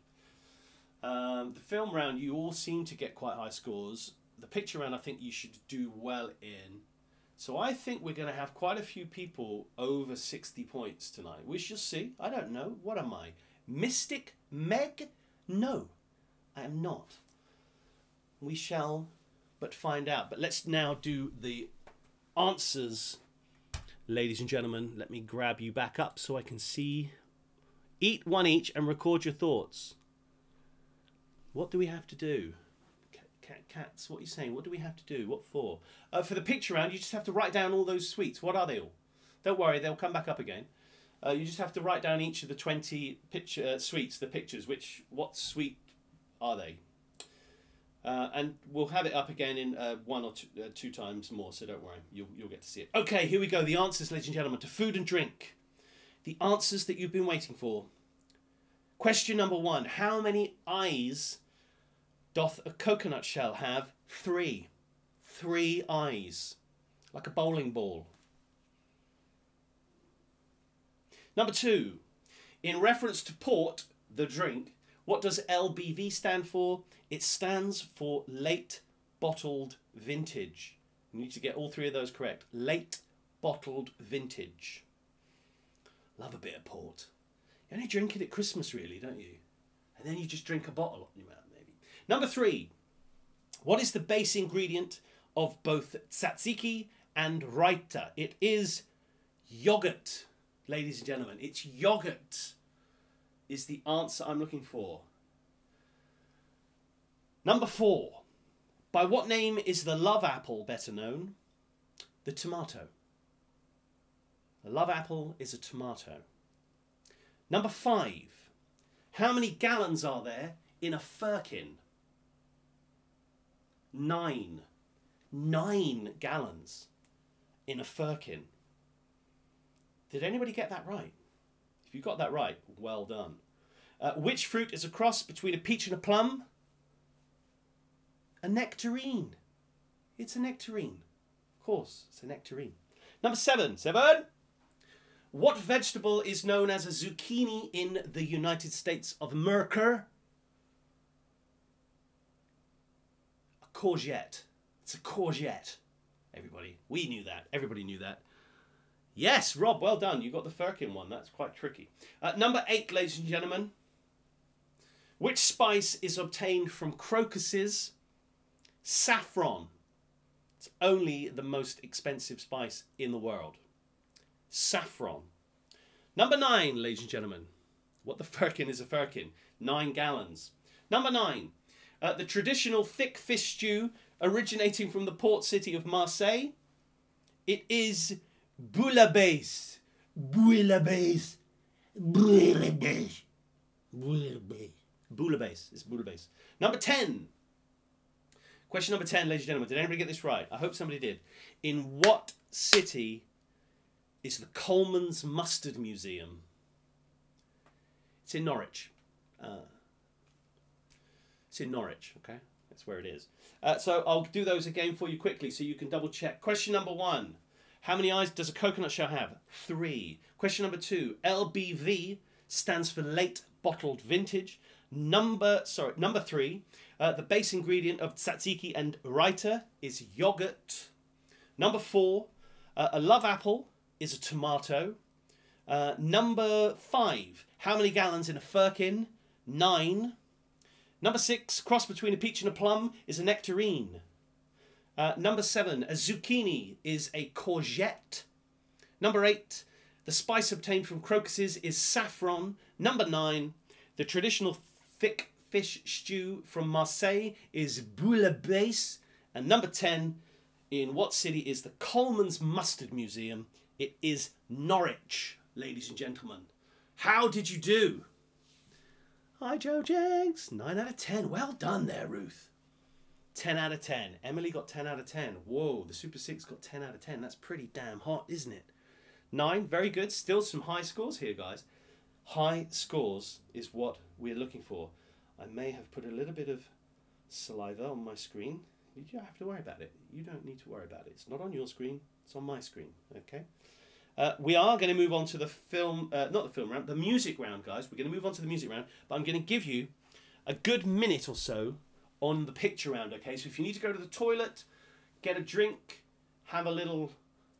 Um, the film round, you all seem to get quite high scores. The picture round, I think you should do well in. So I think we're going to have quite a few people over sixty points tonight. We shall see. I don't know. What am I? Mystic Meg? No, I am not. We shall but find out. But let's now do the answers. Ladies and gentlemen, let me grab you back up so I can see. Eat one each and record your thoughts. What do we have to do? Cats, what are you saying? What do we have to do? What for? Uh, for the picture round, you just have to write down all those sweets. What are they all? Don't worry, they'll come back up again. Uh, you just have to write down each of the twenty picture uh, sweets, the pictures. Which, what sweet are they? Uh, and we'll have it up again in uh, one or two, uh, two times more, so don't worry, you'll, you'll get to see it. Okay, here we go, the answers, ladies and gentlemen, to food and drink. The answers that you've been waiting for. Question number one, how many eyes doth a coconut shell have? Three. Three eyes, like a bowling ball. Number two, in reference to port, the drink, what does L B V stand for? It stands for Late Bottled Vintage. You need to get all three of those correct. Late Bottled Vintage. Love a bit of port. You only drink it at Christmas, really, don't you? And then you just drink a bottle in your mouth, maybe. Number three. What is the base ingredient of both tzatziki and raita? It is yogurt, ladies and gentlemen. It's yogurt is the answer I'm looking for. Number four. By what name is the love apple better known? The tomato. The love apple is a tomato. Number five. How many gallons are there in a firkin? Nine. Nine gallons in a firkin. Did anybody get that right? If you got that right, well done. Uh, which fruit is a cross between a peach and a plum? A nectarine. It's a nectarine. Of course, it's a nectarine. Number seven. Seven. What vegetable is known as a zucchini in the United States of America? A courgette. It's a courgette. Everybody, we knew that. Everybody knew that. Yes, Rob, well done. You got the firkin one. That's quite tricky. Uh, number eight, ladies and gentlemen. Which spice is obtained from crocuses? Saffron. It's only the most expensive spice in the world. Saffron. Number nine, ladies and gentlemen. What the firkin is a firkin. Nine gallons. Number nine. Uh, the traditional thick fish stew originating from the port city of Marseille. It is bouillabaisse. Bouillabaisse. Bouillabaisse. Bouillabaisse. Bouillabaisse. It's bouillabaisse. Number ten. Question number ten, ladies and gentlemen. Did anybody get this right? I hope somebody did. In what city is the Colman's Mustard Museum? It's in Norwich. Uh, it's in Norwich, okay? That's where it is. Uh, so I'll do those again for you quickly so you can double check. Question number one. How many eyes does a coconut shell have? Three. Question number two. L B V stands for late bottled vintage. Number sorry, number three. Uh, the base ingredient of tzatziki and raita is yogurt. Number four. Uh, a love apple is a tomato. Uh, number five. How many gallons in a firkin? Nine. Number six. Cross between a peach and a plum is a nectarine. Uh, number seven, a zucchini is a courgette. Number eight, the spice obtained from crocuses is saffron. Number nine, the traditional thick fish stew from Marseille is bouillabaisse. And number ten, in what city is the Colman's Mustard Museum? It is Norwich, ladies and gentlemen. How did you do? Hi, Joe Jenks. nine out of ten. Well done there, Ruth. ten out of ten. Emily got ten out of ten. Whoa, the Super six got ten out of ten. That's pretty damn hot, isn't it? nine, very good. Still some high scores here, guys. High scores is what we're looking for. I may have put a little bit of saliva on my screen. You don't have to worry about it. You don't need to worry about it. It's not on your screen. It's on my screen, okay? Uh, we are going to move on to the film, uh, not the film round, the music round, guys. We're going to move on to the music round, but I'm going to give you a good minute or so on the picture round, okay? So if you need to go to the toilet, get a drink, have a little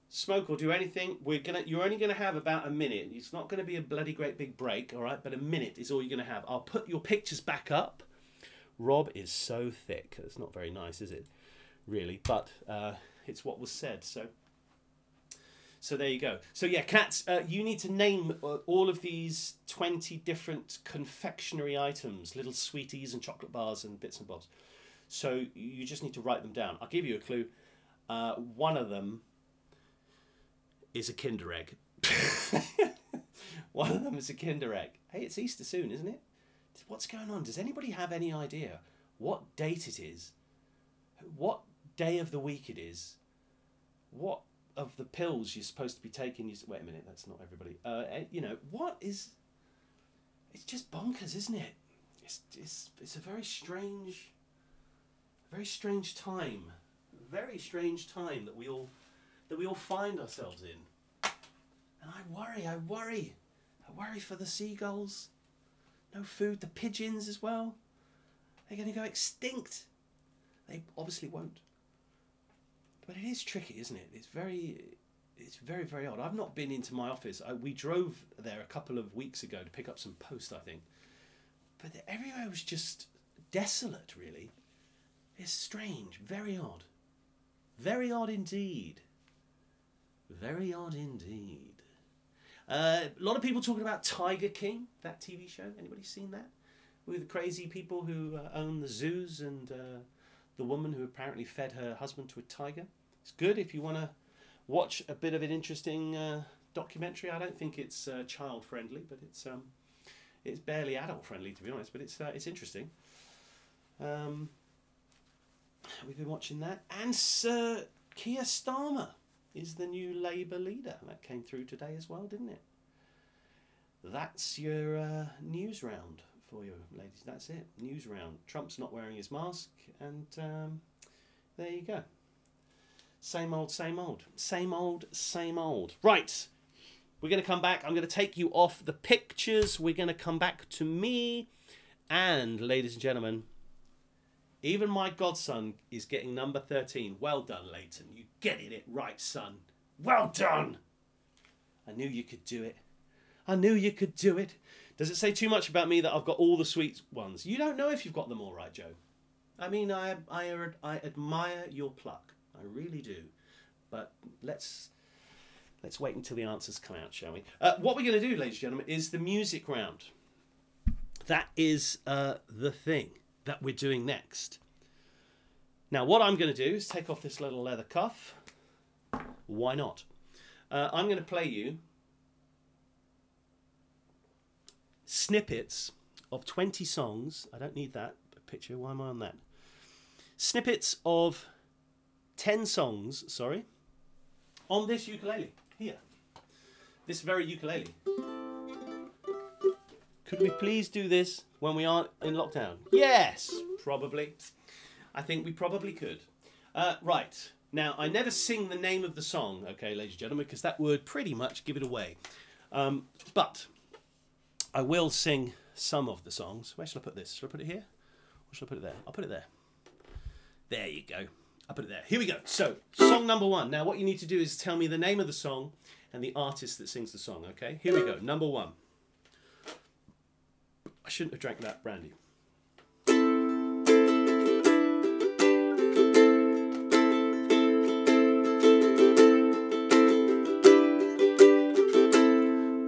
smoke or do anything, we're gonna you're only gonna have about a minute. It's not gonna be a bloody great big break, all right? But a minute is all you're gonna have. I'll put your pictures back up. Rob is so thick. It's not very nice, is it? Really, but uh, it's what was said, so so there you go. So yeah, cats, uh, you need to name all of these twenty different confectionery items, little sweeties and chocolate bars and bits and bobs. So you just need to write them down. I'll give you a clue. Uh, one of them is a Kinder Egg. One of them is a Kinder Egg. Hey, it's Easter soon, isn't it? What's going on? Does anybody have any idea what date it is? What day of the week it is? What of the pills you're supposed to be taking? You wait a minute, that's not everybody. Uh, you know what is? It's just bonkers, isn't it? It's it's it's a very strange, very strange time, very strange time that we all that we all find ourselves in. And I worry, I worry, I worry for the seagulls. No food. The pigeons as well. They're going to go extinct. They obviously won't. But it is tricky, isn't it? It's very, it's very, very odd. I've not been into my office. I, we drove there a couple of weeks ago to pick up some post, I think. But the, everywhere was just desolate, really. It's strange. Very odd. Very odd indeed. Very odd indeed. Uh, a lot of people talking about Tiger King, that T V show. Anybody seen that? With the crazy people who uh, own the zoos and uh, the woman who apparently fed her husband to a tiger. It's good if you want to watch a bit of an interesting uh, documentary. I don't think it's uh, child friendly, but it's um, it's barely adult friendly to be honest. But it's uh, it's interesting. Um, we've been watching that, and Sir Keir Starmer is the new Labour leader. That came through today as well, didn't it? That's your uh, news round for you, ladies. That's it. News round. Trump's not wearing his mask, and um, there you go. Same old, same old. Same old, same old. Right. We're going to come back. I'm going to take you off the pictures. We're going to come back to me. And, ladies and gentlemen, even my godson is getting number thirteen. Well done, Leighton. You're getting it right, son. Well done. I knew you could do it. I knew you could do it. Does it say too much about me that I've got all the sweet ones? You don't know if you've got them all right, Joe. I mean, I, I, I admire your pluck. I really do. But let's, let's wait until the answers come out, shall we? Uh, what we're going to do, ladies and gentlemen, is the music round. That is uh, the thing that we're doing next. Now, what I'm going to do is take off this little leather cuff. Why not? Uh, I'm going to play you snippets of twenty songs. I don't need that picture. Why am I on that? Snippets of ten songs, sorry, on this ukulele here. This very ukulele. Could we please do this when we aren't in lockdown? Yes, probably. I think we probably could. Uh, right, Now, I never sing the name of the song, okay, ladies and gentlemen, because that would pretty much give it away. Um, but I will sing some of the songs. Where should I put this? Should I put it here? Or should I put it there? I'll put it there. There you go. I'll put it there. Here we go. So, song number one. Now, what you need to do is tell me the name of the song and the artist that sings the song, okay? Here we go. Number one. I shouldn't have drank that brandy.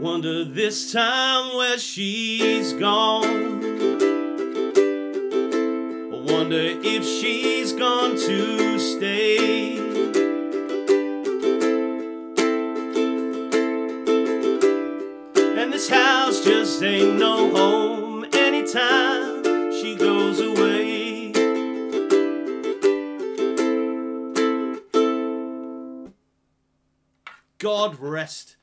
Wonder this time where she's gone. I wonder if she's gone to stay. And this house just ain't no home anytime she goes away. God rest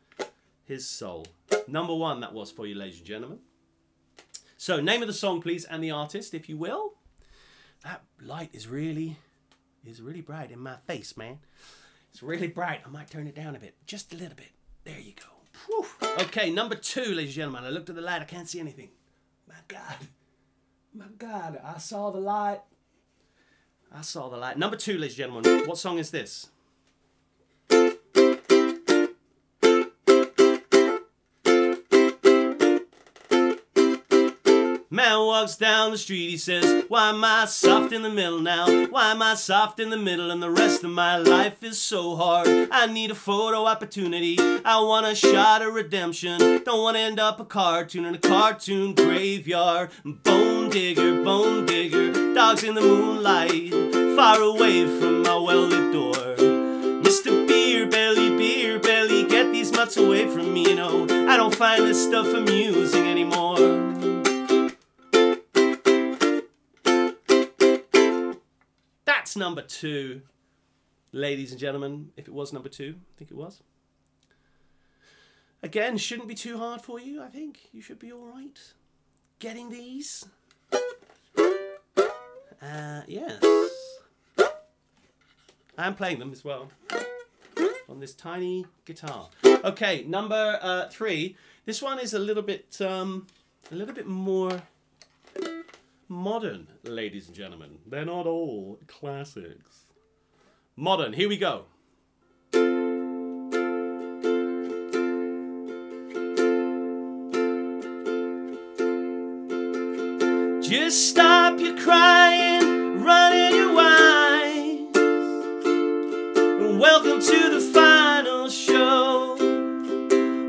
his soul. Number one, that was for you, ladies and gentlemen. So, name of the song, please, and the artist, if you will. That light is really, is really bright in my face, man. It's really bright. I might turn it down a bit. Just a little bit. There you go. Whew. Okay, number two, ladies and gentlemen. I looked at the light. I can't see anything. My God. My God. I saw the light. I saw the light. Number two, ladies and gentlemen. What song is this? Man walks down the street, he says, why am I soft in the middle now? Why am I soft in the middle and the rest of my life is so hard? I need a photo opportunity, I want a shot of redemption. Don't want to end up a cartoon in a cartoon graveyard. Bone digger, bone digger, dogs in the moonlight, far away from my well-lit door. Mister Beer Belly, Beer Belly, get these mutts away from me, you know. I don't find this stuff amusing anymore. Number two, ladies and gentlemen, if it was number two, I think it was. Again, shouldn't be too hard for you, I think. You should be all right getting these. Uh, yes. I'm playing them as well on this tiny guitar. Okay, number uh, three. This one is a little bit, um, a little bit more modern, ladies and gentlemen. They're not all classics. Modern, here we go. Just stop your crying, running your wise, and welcome to the final show.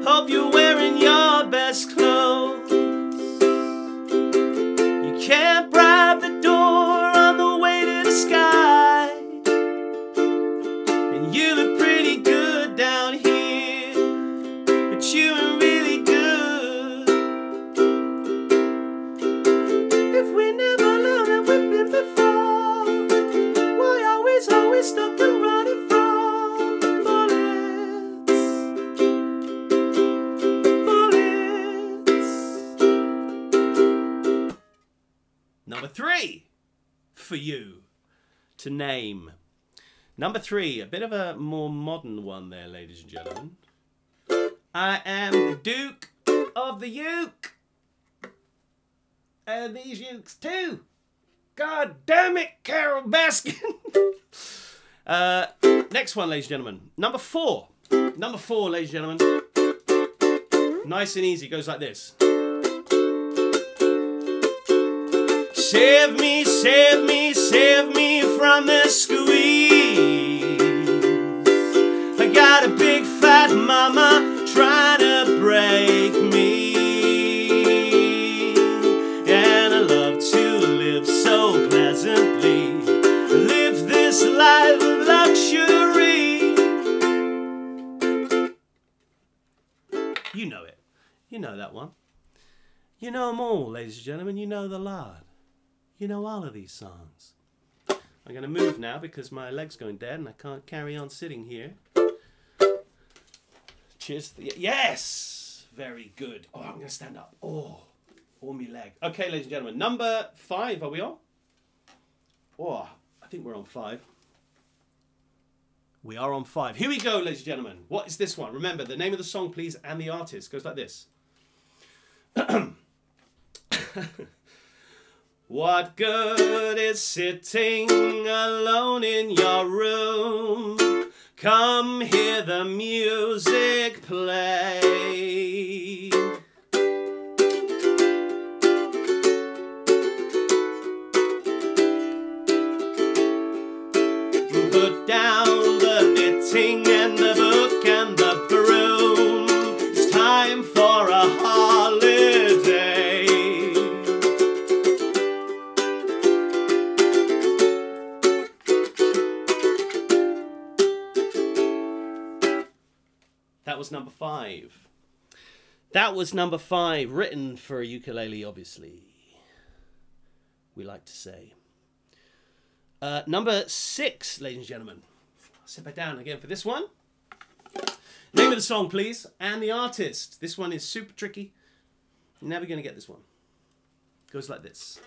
Hope you're wearing your best clothes. Can't bribe the door on the way to the sky, and you look pretty good down here, but you ain't really good. If we never learned that we've been before, why always, always stop and running from the bullets, bullets. Number three for you to name. Number three, a bit of a more modern one there, ladies and gentlemen. I am the Duke of the Uke. And these ukes too. God damn it, Carol Baskin. uh, next one, ladies and gentlemen. Number four. Number four, ladies and gentlemen. Nice and easy, goes like this. Save me, save me, save me from this squeeze. I got a big fat mama trying to break me. And I love to live so pleasantly, live this life of luxury. You know it. You know that one. You know them all, ladies and gentlemen. You know the lot. You know all of these songs. I'm going to move now because my leg's going dead and I can't carry on sitting here. Cheers. Yes! Very good. Oh, I'm going to stand up. Oh, oh, my leg. Okay, ladies and gentlemen. Number five, are we on? Oh, I think we're on five. We are on five. Here we go, ladies and gentlemen. What is this one? Remember, the name of the song, please, and the artist. Goes like this. What good is sitting alone in your room? Come hear the music play. Put down the knitting and the book and the broom. It's time for a holiday. That was number five. That was number five, written for a ukulele, obviously, we like to say. Uh, number six, ladies and gentlemen. I'll sit back down again for this one. Name of the song, please, and the artist. This one is super tricky. You're never going to get this one. Goes like this.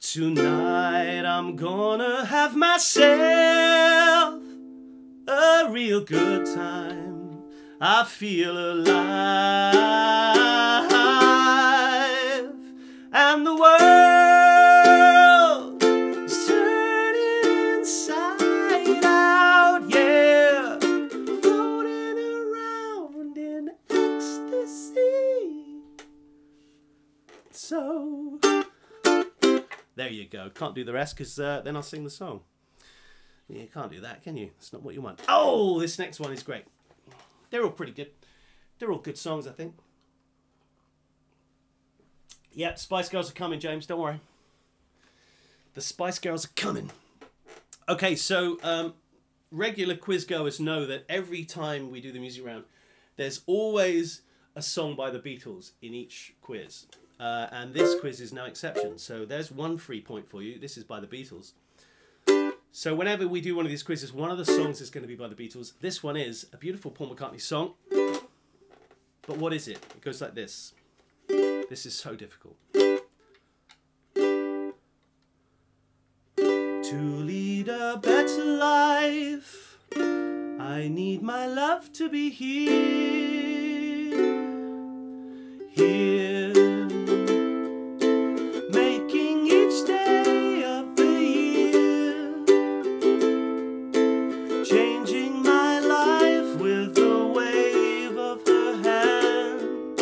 Tonight I'm gonna have myself a real good time. I feel alive. And the world is turning inside out, yeah. Floating around in ecstasy. So, there you go. Can't do the rest because uh, then I'll sing the song. You yeah, can't do that, can you? It's not what you want. Oh, this next one is great. They're all pretty good. They're all good songs, I think. Yep, Spice Girls are coming, James. Don't worry. The Spice Girls are coming. Okay, so um, regular quiz goers know that every time we do the music round, there's always a song by the Beatles in each quiz. Uh, and this quiz is no exception. So there's one free point for you. This is by the Beatles. So whenever we do one of these quizzes, one of the songs is going to be by the Beatles. This one is a beautiful Paul McCartney song. But what is it? It goes like this. This is so difficult. To lead a better life, I need my love to be here. Here, making each day of the year, changing my life with the wave of her hand.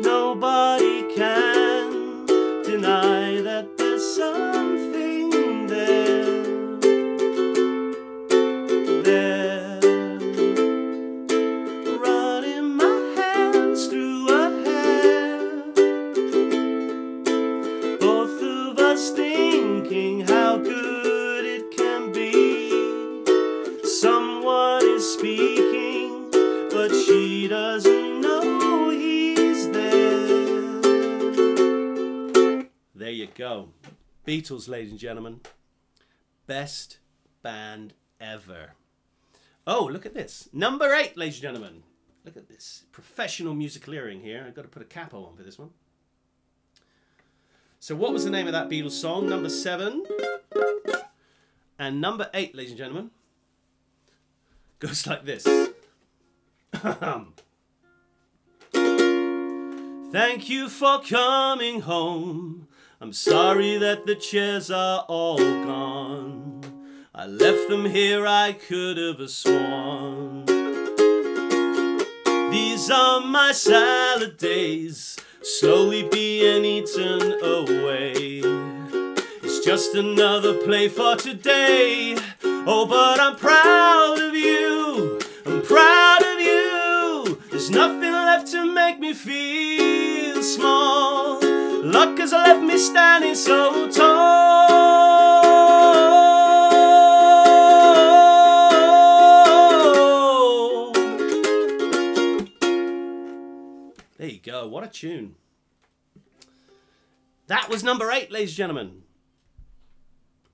Nobody can deny that there's something there, there, running my hands through her hair, both of us thinking how good it can be, someone is speaking, but she doesn't know he's there. There you go. Beatles, ladies and gentlemen. Best band ever. Oh, look at this. Number eight, ladies and gentlemen. Look at this. Professional music clearing here. I've got to put a capo on for this one. So what was the name of that Beatles song? Number seven. And number eight, ladies and gentlemen, goes like this. Thank you for coming home. I'm sorry that the chairs are all gone. I left them here, I could have sworn. These are my salad days, slowly being eaten away. It's just another play for today. Oh, but I'm proud of you, I'm proud of you. There's nothing left to make me feel small. Luck has left me standing so tall. There you go, what a tune. That was number eight, ladies and gentlemen.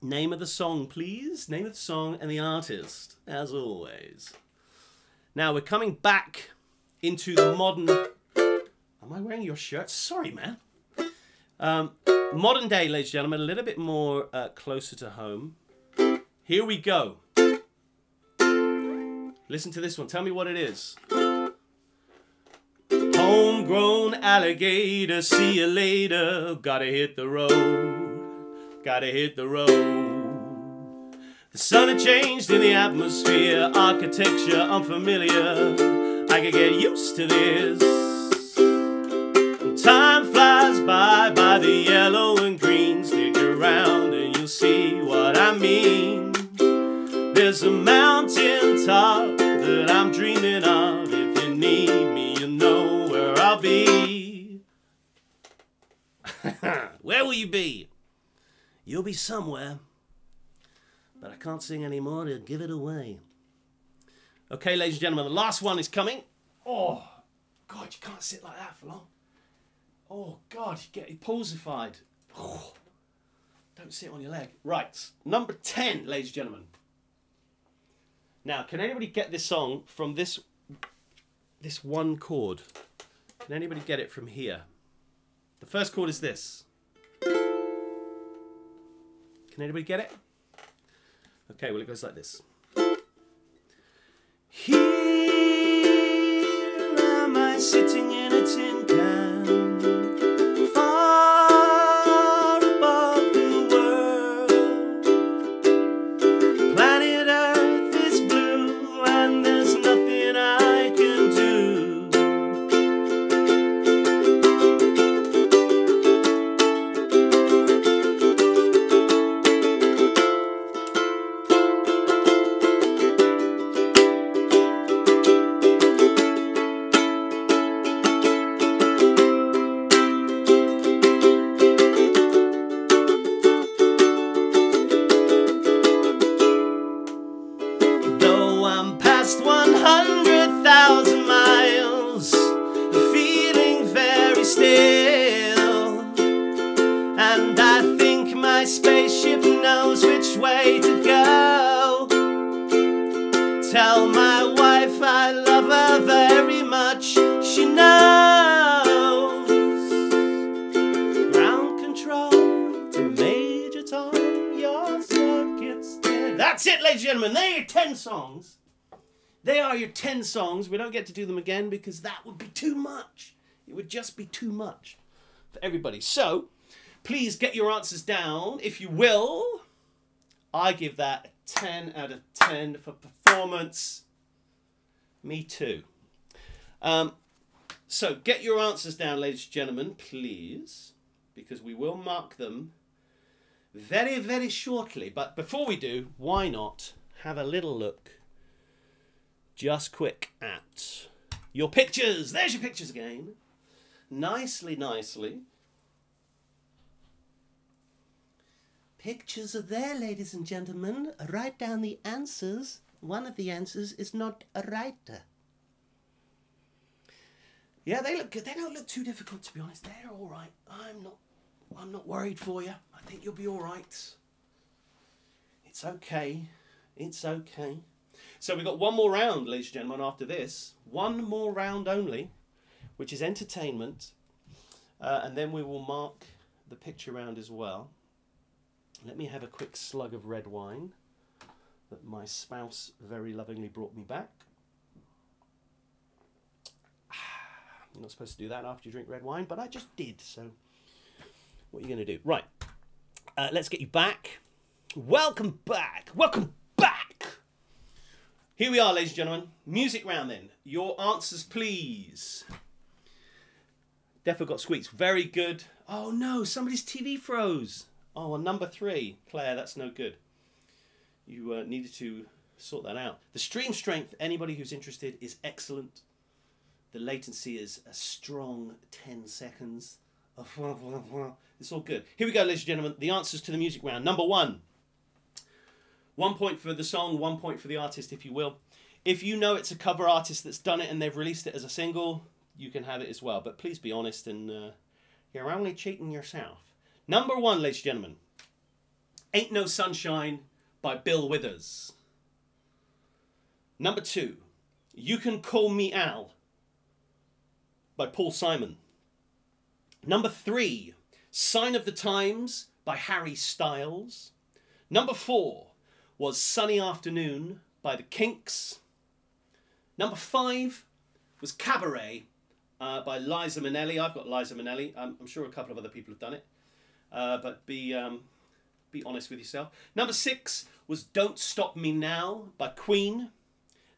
Name of the song, please. Name of the song and the artist, as always. Now we're coming back into the modern... Am I wearing your shirt? Sorry, man. Um, modern day, ladies and gentlemen, a little bit more uh, closer to home. Here we go. Listen to this one. Tell me what it is. Homegrown alligator, see you later. Gotta hit the road. Gotta hit the road. The sun had changed in the atmosphere. Architecture unfamiliar. I could get used to this. When time flies by, by the yellow and green. Stick around and you'll see what I mean. There's a mountain top that I'm dreaming of. If you need me, you know where I'll be. Where will you be? You'll be somewhere. But I can't sing anymore to give it away. Okay, ladies and gentlemen, the last one is coming. Oh, God, you can't sit like that for long. Oh, God, you get palsified. Oh, don't sit on your leg. Right, number ten, ladies and gentlemen. Now, can anybody get this song from this this one chord? Can anybody get it from here? The first chord is this. Can anybody get it? Okay, well, it goes like this. Here am I sitting in a tin can, far above the world. Planet and there's nothing I can do. Though I'm past one hundred thousand miles, feeling very still, and I think my spaceship knows which way to go. Tell my wife I love her very much, she knows. Ground control to Major Tom, your circuit's dead. That's it, ladies and gentlemen, there are your ten songs. They are your ten songs. We don't get to do them again because that would be too much. It would just be too much for everybody. So, please get your answers down, if you will. I give that a ten out of ten for performance. Me too. Um, so, get your answers down, ladies and gentlemen, please. Because we will mark them very, very shortly. But before we do, why not have a little look just quick at your pictures. There's your pictures again. Nicely, nicely. Pictures are there, ladies and gentlemen. Write down the answers. One of the answers is not a writer. Yeah, they look good. They don't look too difficult, to be honest. They're all right. I'm not, I'm not worried for you. I think you'll be all right. It's okay. It's okay. So we've got one more round, ladies and gentlemen, after this. One more round only, which is entertainment. Uh, and then we will mark the picture round as well. Let me have a quick slug of red wine that my spouse very lovingly brought me back. You're not supposed to do that after you drink red wine, but I just did. So what are you going to do? Right. Uh, let's get you back. Welcome back. Welcome back. Here we are, ladies and gentlemen. Music round then. Your answers, please. Defo got squeaks. Very good. Oh no, somebody's T V froze. Oh, on number three, player, that's no good. You uh, needed to sort that out. The stream strength, anybody who's interested, is excellent. The latency is a strong ten seconds. It's all good. Here we go, ladies and gentlemen. The answers to the music round. Number one. One point for the song, one point for the artist, if you will. If you know it's a cover artist that's done it and they've released it as a single, you can have it as well. But please be honest and uh, you're only cheating yourself. Number one, ladies and gentlemen. Ain't No Sunshine by Bill Withers. Number two. You Can Call Me Al by Paul Simon. Number three. Sign of the Times by Harry Styles. Number four. was Sunny Afternoon by the Kinks. Number five was Cabaret uh, by Liza Minnelli. I've got Liza Minnelli. I'm, I'm sure a couple of other people have done it. Uh, but be, um, be honest with yourself. Number six was Don't Stop Me Now by Queen.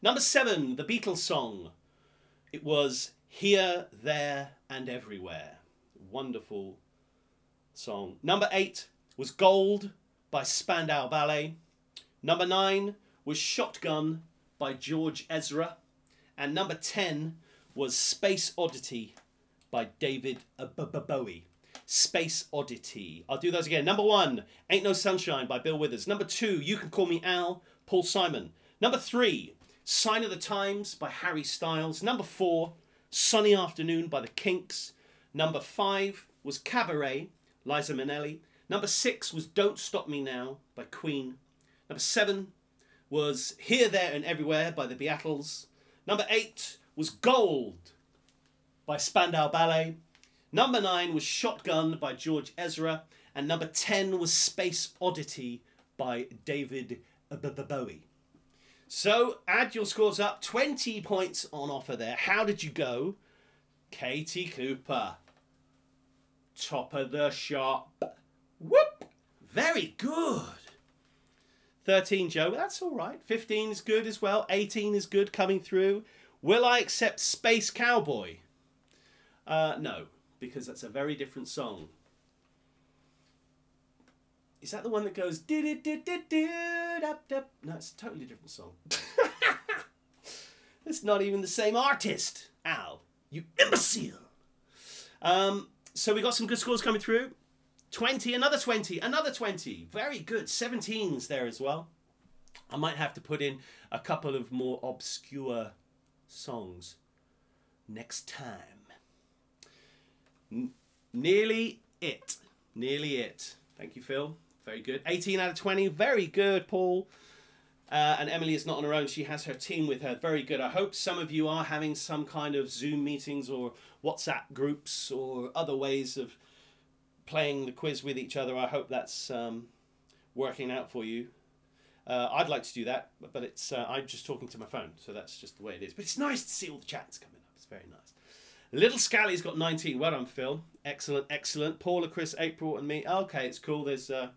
Number seven, the Beatles song. It was Here, There and Everywhere. Wonderful song. Number eight was Gold by Spandau Ballet. Number nine was Shotgun by George Ezra. And number ten was Space Oddity by David Bowie. Space Oddity. I'll do those again. Number one, Ain't No Sunshine by Bill Withers. Number two, You Can Call Me Al, Paul Simon. Number three, Sign of the Times by Harry Styles. Number four, Sunny Afternoon by the Kinks. Number five was Cabaret, Liza Minnelli. Number six was Don't Stop Me Now by Queen. Number seven was Here, There and Everywhere by the Beatles. Number eight was Gold by Spandau Ballet. Number nine was Shotgun by George Ezra. And number ten was Space Oddity by David Bowie. So add your scores up, twenty points on offer there. How did you go? Katie Cooper. Top of the shop. Whoop! Very good. thirteen, Joe, that's all right. fifteen is good as well. eighteen is good coming through. Will I accept Space Cowboy? Uh, no, because that's a very different song. Is that the one that goes... Doo -doo -doo -doo -doo, dap, dap. No, it's a totally different song. It's not even the same artist, Al. You imbecile. Um, so we got some good scores coming through. twenty, another twenty, another twenty. Very good. seventeens there as well. I might have to put in a couple of more obscure songs next time. N- nearly it. Nearly it. Thank you, Phil. Very good. eighteen out of twenty. Very good, Paul. Uh, and Emily is not on her own. She has her team with her. Very good. I hope some of you are having some kind of Zoom meetings or WhatsApp groups or other ways of playing the quiz with each other. I hope that's um, working out for you. Uh, I'd like to do that, but it's uh, I'm just talking to my phone, so that's just the way it is. But it's nice to see all the chats coming up. It's very nice. Little Scally's got nineteen. Well done, Phil. Excellent, excellent. Paula, Chris, April, and me. Okay, it's cool. There's uh,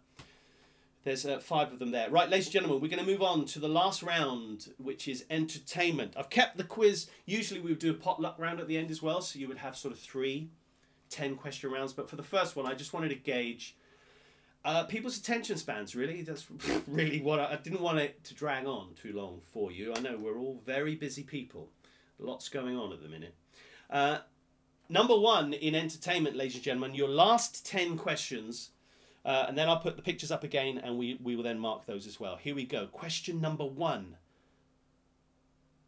there's uh, five of them there. Right, ladies and gentlemen, we're going to move on to the last round, which is entertainment. I've kept the quiz. Usually we would do a potluck round at the end as well, so you would have sort of three ten question rounds, but for the first one I just wanted to gauge uh, people's attention spans, really. That's really what I, I didn't want it to drag on too long for you. I know we're all very busy people. Lots going on at the minute. Uh, number one in entertainment, ladies and gentlemen, your last ten questions, uh, and then I'll put the pictures up again and we, we will then mark those as well. Here we go. Question number one.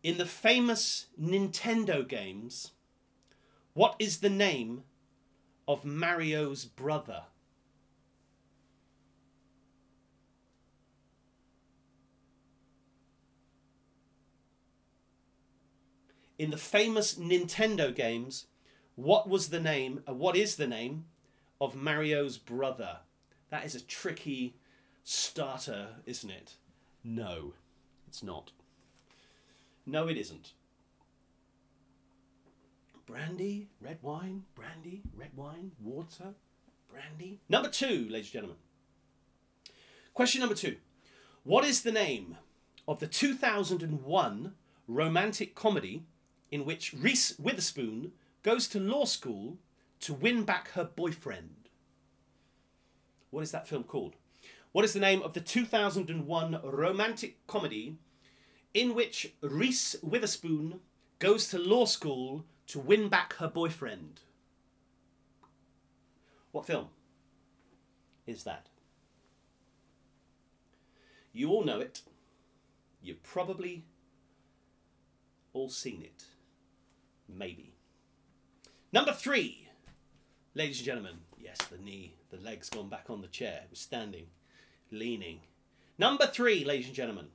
In the famous Nintendo games, what is the name of Mario's brother? In the famous Nintendo games, what was the name, uh, what is the name of Mario's brother? That is a tricky starter, isn't it? No, it's not. No, it isn't. Brandy, red wine, brandy, red wine, water, brandy. Number two, ladies and gentlemen. Question number two. What is the name of the two thousand one romantic comedy in which Reese Witherspoon goes to law school to win back her boyfriend? What is that film called? What is the name of the two thousand one romantic comedy in which Reese Witherspoon goes to law school to win back her boyfriend? What film is that? You all know it. You've probably all seen it. Maybe. Number three, ladies and gentlemen. Yes, the knee, the leg's gone back on the chair. We're standing, leaning. Number three, ladies and gentlemen.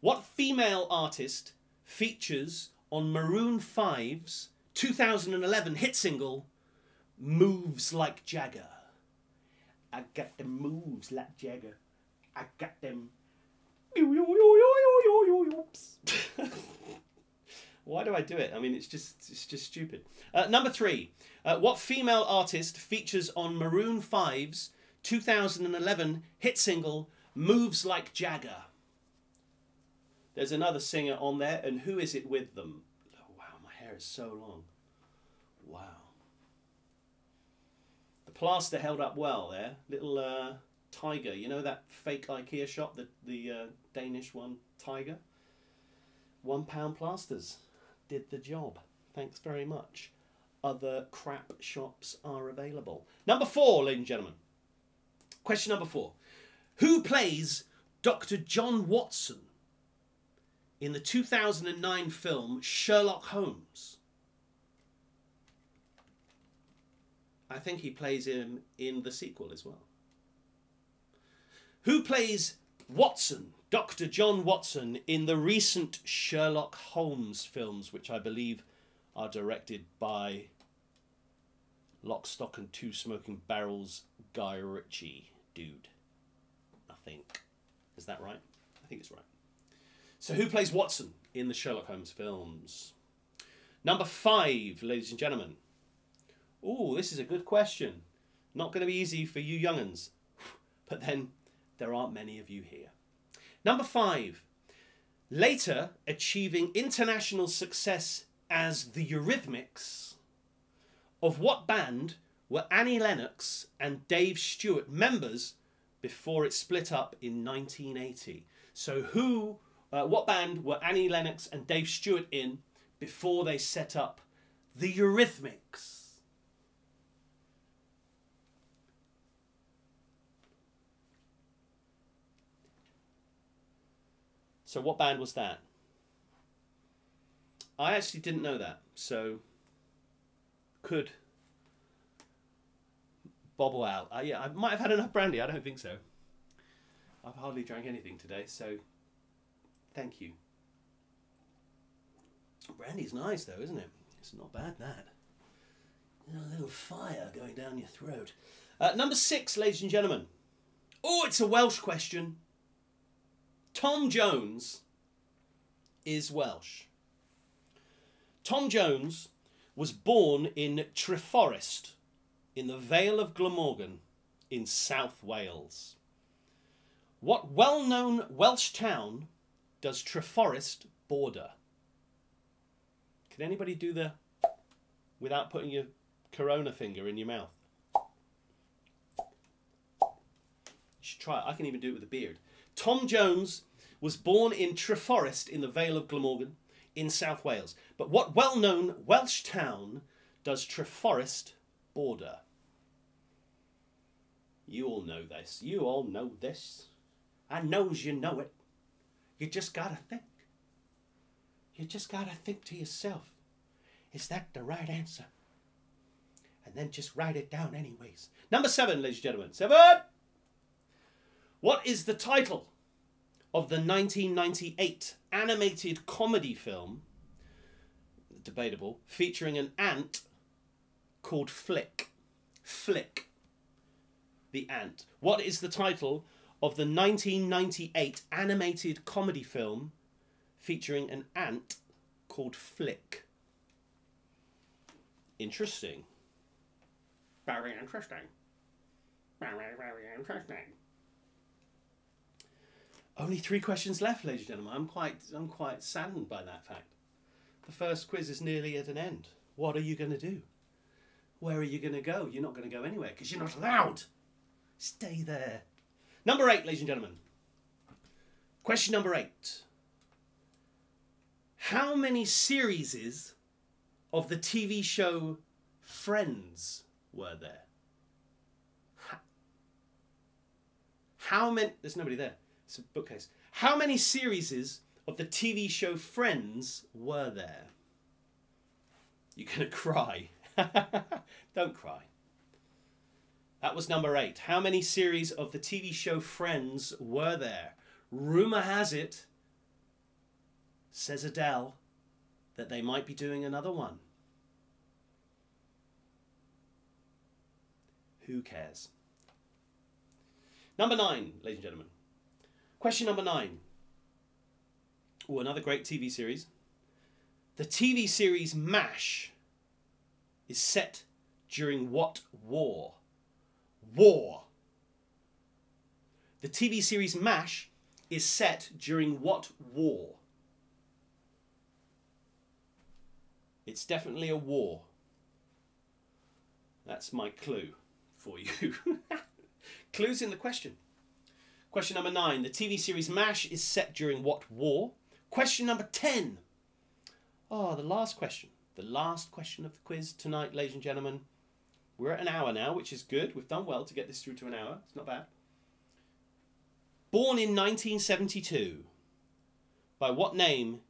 What female artist features on Maroon five's two thousand eleven hit single, Moves Like Jagger? I got them moves like Jagger. I got them Why do I do it? I mean, it's just it's just stupid. Uh, number three. Uh, what female artist features on Maroon five's two thousand eleven hit single Moves Like Jagger? There's another singer on there, and who is it with them? Oh, wow, my hair is so long. Wow. The plaster held up well there. Little uh, tiger. You know that fake IKEA shop, the, the uh, Danish one, tiger? one pound plasters. Did the job. Thanks very much. Other crap shops are available. Number four, ladies and gentlemen. Question number four. Who plays Doctor John Watson in the two thousand nine film Sherlock Holmes? I think he plays him in the sequel as well. Who plays Watson, Doctor John Watson, in the recent Sherlock Holmes films, which I believe are directed by Lock, Stock and Two Smoking Barrels Guy Ritchie dude? I think. Is that right? I think it's right. So who plays Watson in the Sherlock Holmes films? Number five, ladies and gentlemen. Oh, this is a good question. Not going to be easy for you young'uns. But then, there aren't many of you here. Number five. Later achieving international success as the Eurythmics, of what band were Annie Lennox and Dave Stewart members before it split up in nineteen eighty? So who, uh, what band were Annie Lennox and Dave Stewart in before they set up the Eurythmics? So what band was that? I actually didn't know that, so could bobble out. Uh, yeah, I might have had enough brandy. I don't think so. I've hardly drank anything today, so thank you. Brandy's nice though, isn't it? It's not bad, that. A little fire going down your throat. Uh, number six, ladies and gentlemen. Oh, it's a Welsh question. Tom Jones is Welsh. Tom Jones was born in Treforest in the Vale of Glamorgan in South Wales. What well-known Welsh town does Treforest border? Can anybody do the without putting your corona finger in your mouth? You should try it. I can even do it with a beard. Tom Jones was born in Treforest in the Vale of Glamorgan in South Wales. But what well-known Welsh town does Treforest border? You all know this. You all know this. I knows you know it. You just gotta think. You just gotta think to yourself, is that the right answer? And then just write it down anyways. Number seven, ladies and gentlemen. Seven! What is the title of the nineteen ninety-eight animated comedy film, debatable, featuring an ant called Flick? Flick, the ant. What is the title of the nineteen ninety-eight animated comedy film featuring an ant called Flick? Interesting. Very interesting. Very, very interesting. Only three questions left, ladies and gentlemen. I'm quite, I'm quite saddened by that fact. The first quiz is nearly at an end. What are you going to do? Where are you going to go? You're not going to go anywhere because you're not allowed. Stay there. Number eight, ladies and gentlemen. Question number eight. How many series of the T V show Friends were there? How many? There's nobody there. It's a bookcase. How many series of the T V show Friends were there? You're going to cry. Don't cry. That was number eight. How many series of the T V show Friends were there? Rumour has it, says Adele, that they might be doing another one. Who cares? Number nine, ladies and gentlemen. Question number nine. Oh, another great T V series. The T V series M A S H is set during what war? War. The T V series M A S H is set during what war? It's definitely a war. That's my clue for you. Clues in the question. Question number nine. The T V series M A S H is set during what war? Question number ten. Oh, the last question. The last question of the quiz tonight, ladies and gentlemen. We're at an hour now, which is good. We've done well to get this through to an hour. It's not bad. Born in nineteen seventy-two, by what name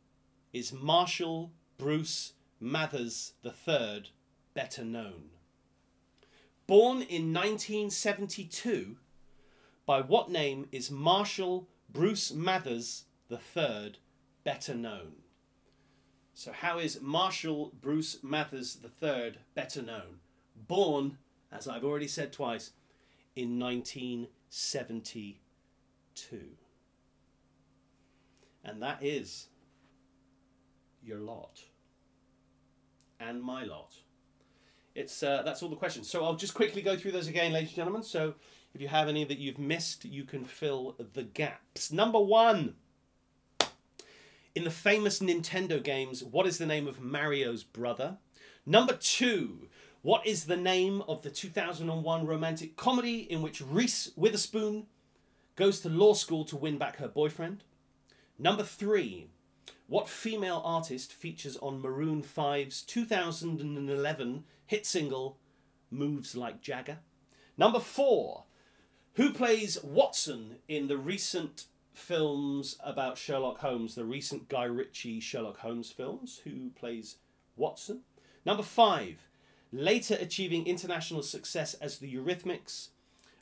is Marshall Bruce Mathers the third better known? Born in nineteen seventy-two, by what name is Marshall Bruce Mathers the third better known? So how is Marshall Bruce Mathers the third better known? Born, as I've already said twice, in nineteen seventy-two. And that is your lot. And my lot. It's, uh, that's all the questions. So I'll just quickly go through those again, ladies and gentlemen. So if you have any that you've missed, you can fill the gaps. Number one. In the famous Nintendo games, what is the name of Mario's brother? Number two, what is the name of the two thousand one romantic comedy in which Reese Witherspoon goes to law school to win back her boyfriend? Number three, what female artist features on Maroon five's two thousand eleven hit single, Moves Like Jagger? Number four, who plays Watson in the recent films about Sherlock Holmes, the recent Guy Ritchie Sherlock Holmes films? Who plays Watson? Number five, later achieving international success as the Eurythmics,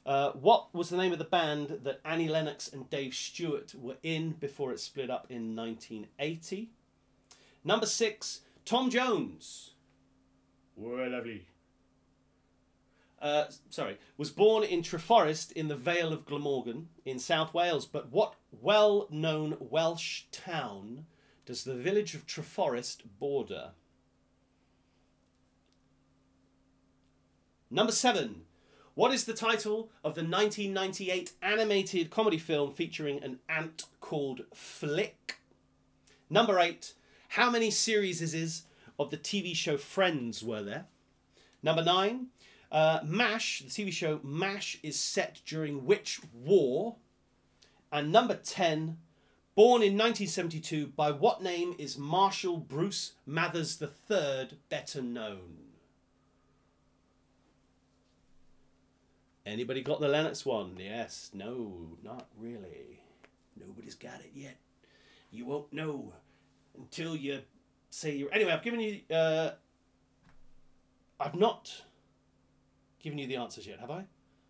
uh, what was the name of the band that Annie Lennox and Dave Stewart were in before it split up in nineteen eighty? Number six, Tom Jones. We're lovely. Uh, sorry, was born in Treforest in the Vale of Glamorgan in South Wales. But what well-known Welsh town does the village of Treforest border? Number seven. What is the title of the nineteen ninety-eight animated comedy film featuring an ant called Flick? Number eight. How many series is of the T V show Friends were there? Number nine. Uh, M A S H, the T V show M A S H, is set during which war? And number ten, born in nineteen seventy-two, by what name is Marshall Bruce Mathers the third better known? Anybody got the Lennox one? Yes, no, not really. Nobody's got it yet. You won't know until you say you're... Anyway, I've given you... Uh, I've not... given you the answers yet, have I?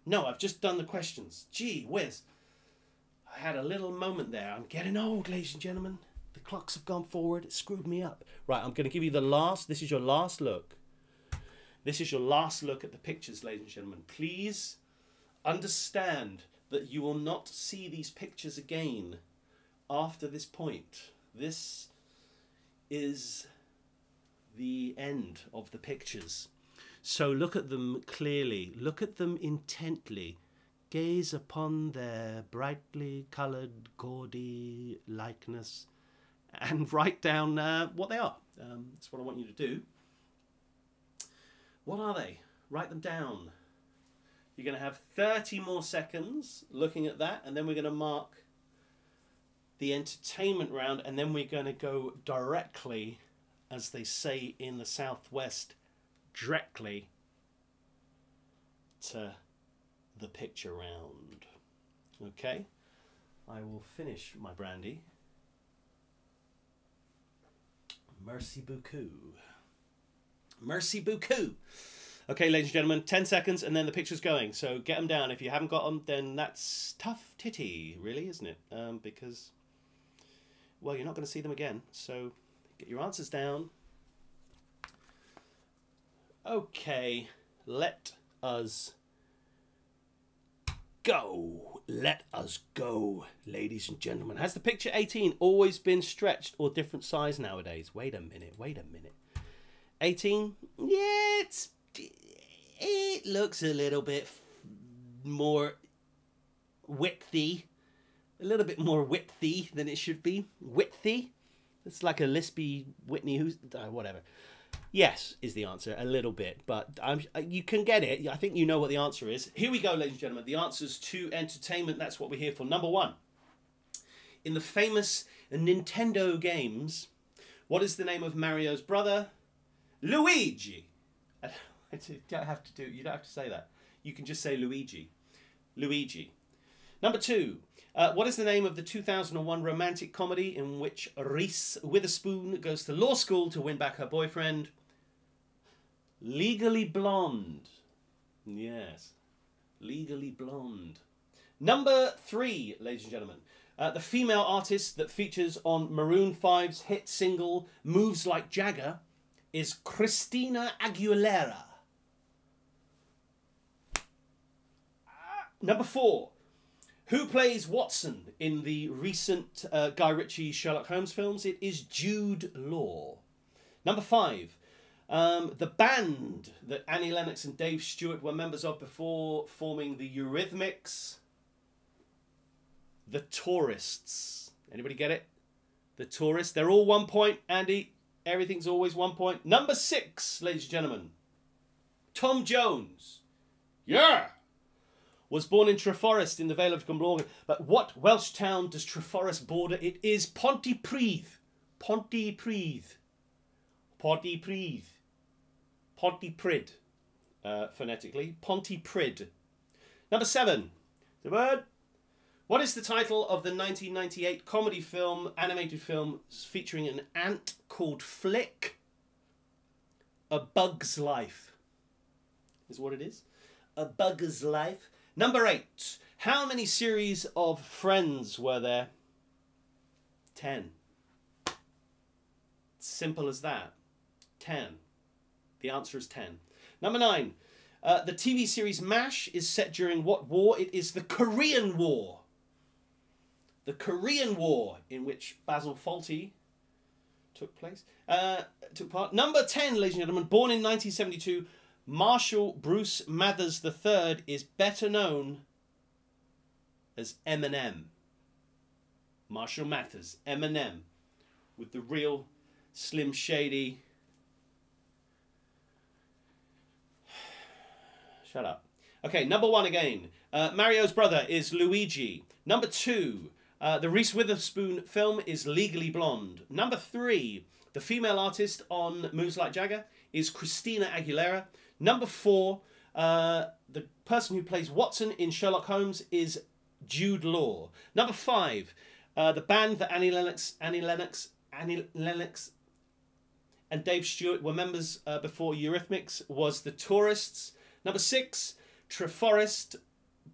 No, I've just done the questions. Gee whiz. I had a little moment there. I'm getting old, ladies and gentlemen. The clocks have gone forward. It screwed me up. Right, I'm going to give you the last... This is your last look. This is your last look at the pictures, ladies and gentlemen. Please understand that you will not see these pictures again after this point. This is the end of the pictures. So look at them clearly, look at them intently, gaze upon their brightly coloured, gaudy likeness, and write down uh, what they are. Um, that's what I want you to do. What are they? Write them down. You're going to have thirty more seconds looking at that, and then we're going to mark the entertainment round, and then we're going to go directly, as they say in the Southwest, directly to the picture round. Okay, I will finish my brandy. Merci beaucoup. Merci beaucoup. Okay, ladies and gentlemen, ten seconds and then the picture's going. So get them down. If you haven't got them, then that's tough titty, really, isn't it? Um, because, well, you're not going to see them again. So get your answers down. Okay, let us go. Let us go, ladies and gentlemen. Has the picture eighteen always been stretched or different size nowadays? Wait a minute, wait a minute. eighteen? Yeah, it's, it looks a little bit more widthy. A little bit more widthy than it should be. Widthy? It's like a lispy Whitney who's... Uh, whatever. Yes, is the answer. A little bit. But I'm, you can get it. I think you know what the answer is. Here we go, ladies and gentlemen. The answers to entertainment. That's what we're here for. Number one. In the famous Nintendo games, what is the name of Mario's brother? Luigi. I don't have to do... You don't have to say that. You can just say Luigi. Luigi. Number two. Uh, what is the name of the two thousand one romantic comedy in which Reese Witherspoon goes to law school to win back her boyfriend? Legally Blonde. Yes. Legally Blonde. Number three, ladies and gentlemen. Uh, the female artist that features on Maroon five's hit single Moves Like Jagger is Christina Aguilera. Number four. Who plays Watson in the recent uh, Guy Ritchie Sherlock Holmes films? It is Jude Law. Number five, um, the band that Annie Lennox and Dave Stewart were members of before forming the Eurythmics, The Tourists. Anybody get it? The Tourists. They're all one point, Andy. Everything's always one point. Number six, ladies and gentlemen, Tom Jones. Yeah! Was born in Treforest in the Vale of Glamorgan. But what Welsh town does Treforest border? It is Pontypridd. Pontypridd. Pontypridd. Pontypridd. Uh, phonetically. Pontypridd. Number seven. The word. What is the title of the nineteen ninety-eight comedy film, animated film, featuring an ant called Flick? A Bug's Life. Is what it is. A Bug's Life. Number eight. How many series of Friends were there? Ten. Simple as that. Ten. The answer is ten. Number nine. Uh, the T V series M A S H is set during what war? It is the Korean War. The Korean War, in which Basil Fawlty took place. Uh, took part. Number ten, ladies and gentlemen. Born in nineteen seventy-two. Marshall Bruce Mathers the third is better known as Eminem. Marshall Mathers, Eminem, with the real Slim Shady. Shut up. Okay, number one again. Uh, Mario's brother is Luigi. Number two, uh, the Reese Witherspoon film is Legally Blonde. Number three, the female artist on Moves Like Jagger is Christina Aguilera. Number four, uh, the person who plays Watson in Sherlock Holmes is Jude Law. Number five, uh, the band that Annie Lennox, Annie Lennox, Annie Lennox and Dave Stewart were members uh, before Eurythmics was The Tourists. Number six, Treforest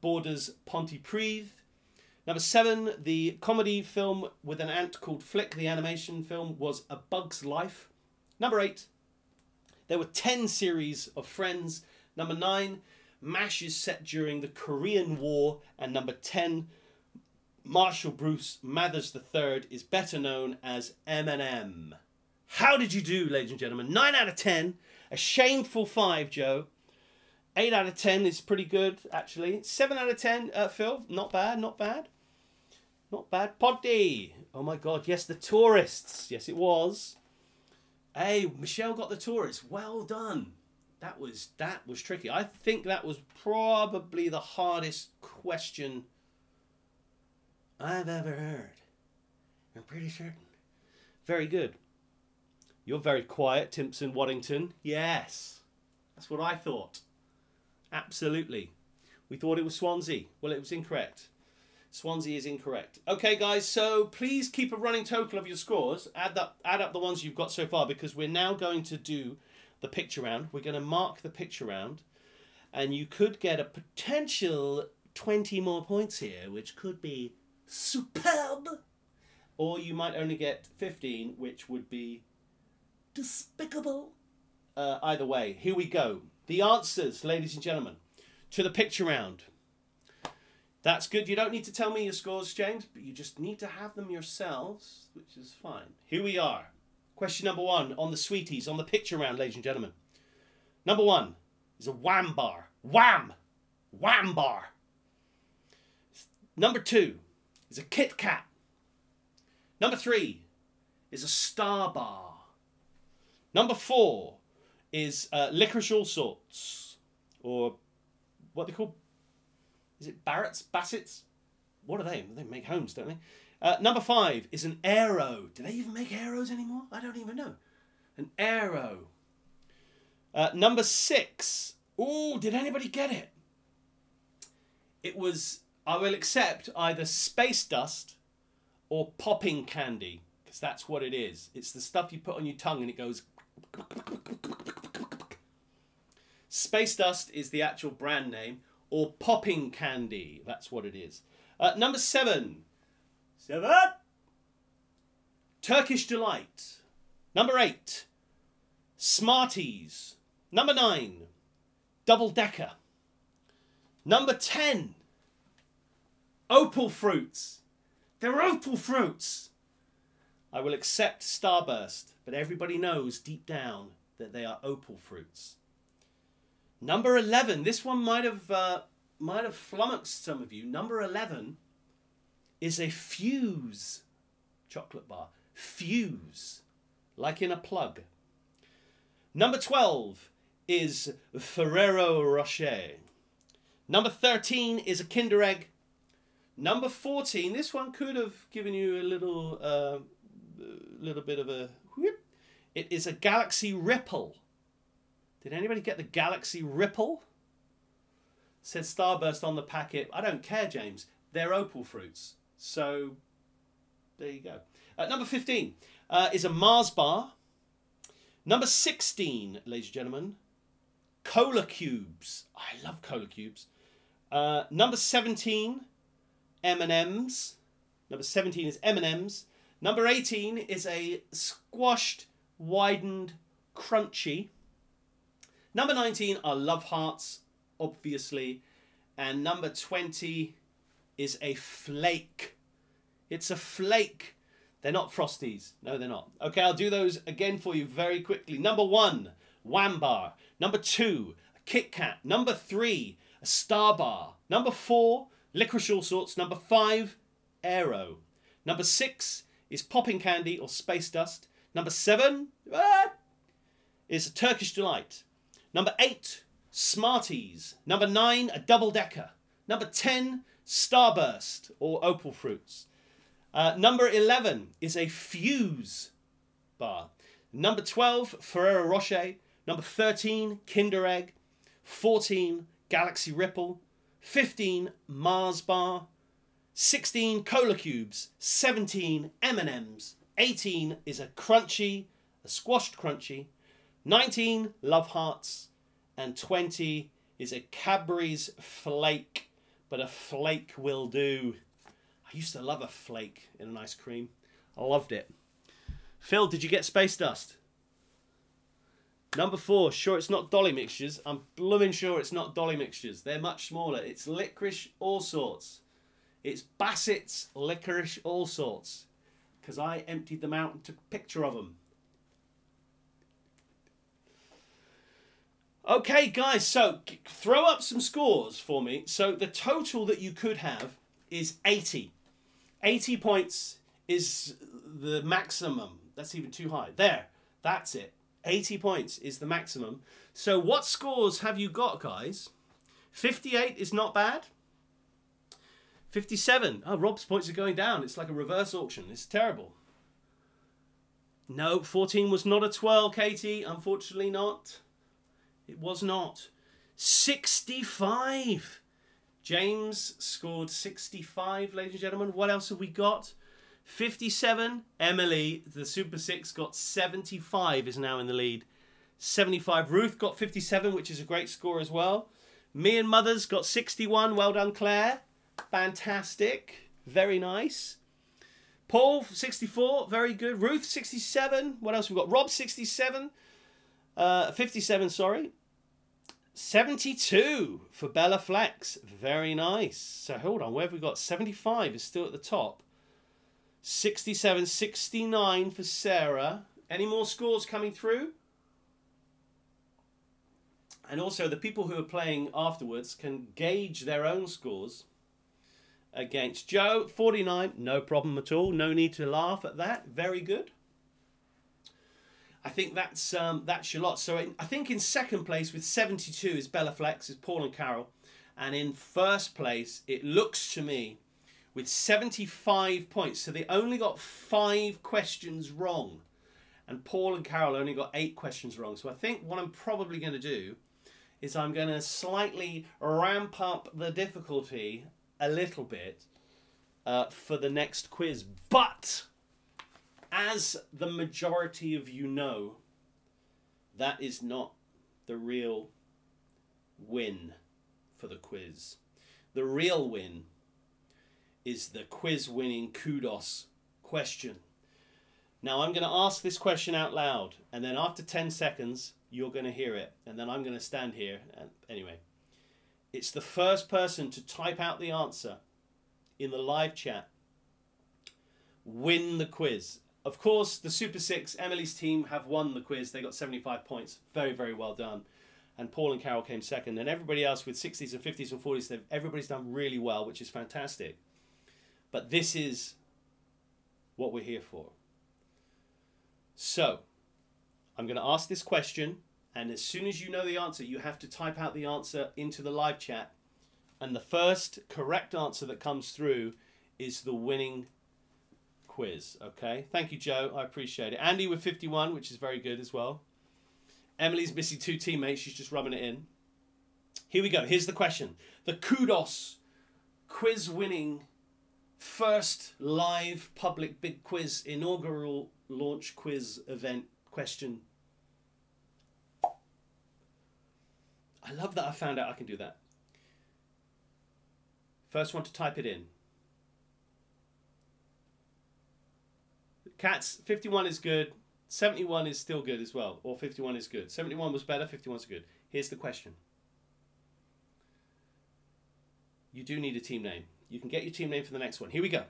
borders Pontypridd. Number seven, the comedy film with an ant called Flick, the animation film, was A Bug's Life. Number eight, there were ten series of Friends. Number nine, M A S H is set during the Korean War. And number ten, Marshall Bruce Mathers the third is better known as Eminem. How did you do, ladies and gentlemen? nine out of ten. A shameful five, Joe. eight out of ten is pretty good, actually. seven out of ten, uh, Phil. Not bad, not bad. Not bad. Poddy. Oh, my God. Yes, The Tourists. Yes, it was. Hey, Michelle got The Tourists. Well done. That was that was tricky. I think that was probably the hardest question I've ever heard. I'm pretty certain. Very good. You're very quiet, Timpson Waddington. Yes. That's what I thought. Absolutely. We thought it was Swansea. Well, it was incorrect. Swansea is incorrect. Okay, guys, so please keep a running total of your scores. Add up, add up the ones you've got so far, because we're now going to do the picture round. We're going to mark the picture round, and you could get a potential twenty more points here, which could be superb. Or you might only get fifteen, which would be despicable. Uh, either way, here we go. The answers, ladies and gentlemen, to the picture round. That's good. You don't need to tell me your scores, James, but you just need to have them yourselves, which is fine. Here we are. Question number one on the sweeties, on the picture round, ladies and gentlemen. Number one is a wham bar. Wham! Wham bar. Number two is a Kit Kat. Number three is a Star bar. Number four is uh, licorice all sorts, or what they call, is it Barrett's? Bassett's? What are they? They make homes, don't they? Uh, number five is an Aero. Do they even make Aeros anymore? I don't even know. An Aero. Uh, number six. Ooh, did anybody get it? It was, I will accept either space dust or popping candy, because that's what it is. It's the stuff you put on your tongue and it goes... Space dust is the actual brand name, or popping candy, that's what it is. Uh, number seven. Seven! Turkish Delight. Number eight. Smarties. Number nine. Double Decker. Number ten. Opal Fruits. They're opal fruits. I will accept Starburst, but everybody knows deep down that they are opal fruits. Number eleven. This one might have uh, might have flummoxed some of you. Number eleven is a fuse chocolate bar. Fuse, like in a plug. Number twelve is Ferrero Rocher. Number thirteen is a Kinder Egg. Number fourteen. This one could have given you a little uh, little bit of a whoop. It is a Galaxy Ripple. Did anybody get the Galaxy Ripple? Said Starburst on the packet. I don't care, James. They're opal fruits. So, there you go. Uh, number fifteen uh, is a Mars bar. Number sixteen, ladies and gentlemen, Cola Cubes. I love Cola Cubes. Uh, number seventeen, M and M's. Number seventeen is M and M's. Number eighteen is a squashed, widened, crunchy. Number nineteen are Love Hearts, obviously. And number twenty is a flake. It's a flake. They're not Frosties. No, they're not. Okay, I'll do those again for you very quickly. Number one, Wham Bar. Number two, a Kit Kat. Number three, a Star Bar. Number four, licorice all sorts. Number five, Aero. Number six is Popping Candy or Space Dust. Number seven ah, is a Turkish Delight. Number eight, Smarties. Number nine, a Double Decker. Number ten, Starburst or opal fruits. Uh, number eleven is a Fuse bar. Number twelve, Ferrero Rocher. Number thirteen, Kinder Egg. fourteen, Galaxy Ripple. fifteen, Mars bar. sixteen, Cola Cubes. seventeen, M and M's. eighteen is a crunchy, a squashed crunchy. nineteen, Love Hearts, and twenty is a Cadbury's Flake, but a flake will do. I used to love a flake in an ice cream. I loved it. Phil, did you get Space Dust? Number four, sure it's not Dolly Mixtures. I'm blooming sure it's not Dolly Mixtures. They're much smaller. It's Licorice All Sorts. It's Bassett's Licorice All Sorts, because I emptied them out and took a picture of them. Okay, guys, so throw up some scores for me. So the total that you could have is eighty. eighty points is the maximum. That's even too high. There, that's it. eighty points is the maximum. So what scores have you got, guys? fifty-eight is not bad. fifty-seven. Oh, Rob's points are going down. It's like a reverse auction. It's terrible. No, fourteen was not a twirl, Katie. Unfortunately not. It was not. sixty-five. James scored sixty-five, ladies and gentlemen. What else have we got? fifty-seven. Emily, the Super six, got seventy-five, is now in the lead. seventy-five. Ruth got fifty-seven, which is a great score as well. Me and Mothers got sixty-one. Well done, Claire. Fantastic. Very nice. Paul, sixty-four. Very good. Ruth, sixty-seven. What else have we got? Rob, sixty-seven. Uh, fifty-seven, sorry. seventy-two for Bella Flex. Very nice. So hold on, where have we got? seventy-five is still at the top. sixty-seven, sixty-nine for Sarah. Any more scores coming through? And also the people who are playing afterwards can gauge their own scores against Joe. forty-nine, no problem at all. No need to laugh at that. Very good. I think that's um, that's your lot. So in, I think in second place with seventy-two is Bella Flex, is Paul and Carol. And in first place, it looks to me, with seventy-five points. So they only got five questions wrong. And Paul and Carol only got eight questions wrong. So I think what I'm probably going to do is I'm going to slightly ramp up the difficulty a little bit uh, for the next quiz. But as the majority of you know, that is not the real win for the quiz. The real win is the quiz winning kudos question. Now I'm going to ask this question out loud, and then after ten seconds you're going to hear it, and then I'm going to stand here. And anyway, it's the first person to type out the answer in the live chat win the quiz. Of course, the Super Six, Emily's team, have won the quiz. They got seventy-five points. Very, very well done. And Paul and Carol came second. And everybody else with sixties and fifties and forties, they've, everybody's done really well, which is fantastic. But this is what we're here for. So, I'm going to ask this question. And as soon as you know the answer, you have to type out the answer into the live chat. And the first correct answer that comes through is the winning quiz. Okay, thank you, Joe. I appreciate it. Andy with fifty-one, which is very good as well. Emily's missing two teammates. She's just rubbing it in. Here we go. Here's the question. The kudos quiz winning first live public big quiz inaugural launch quiz event question. I love that I found out I can do that. First one to type it in. Cats, fifty-one is good. seventy-one is still good as well. Or fifty-one is good. seventy-one was better, fifty-one's good. Here's the question. You do need a team name. You can get your team name for the next one. Here we go.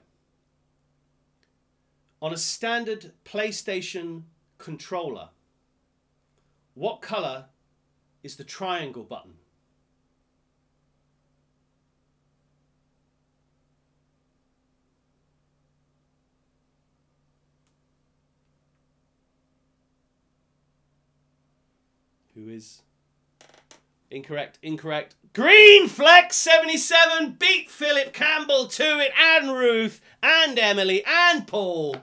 On a standard PlayStation controller, what color is the triangle button? Who is incorrect? Incorrect. Green. Flex seventy-seven beat Philip Campbell to it, and Ruth, and Emily, and Paul.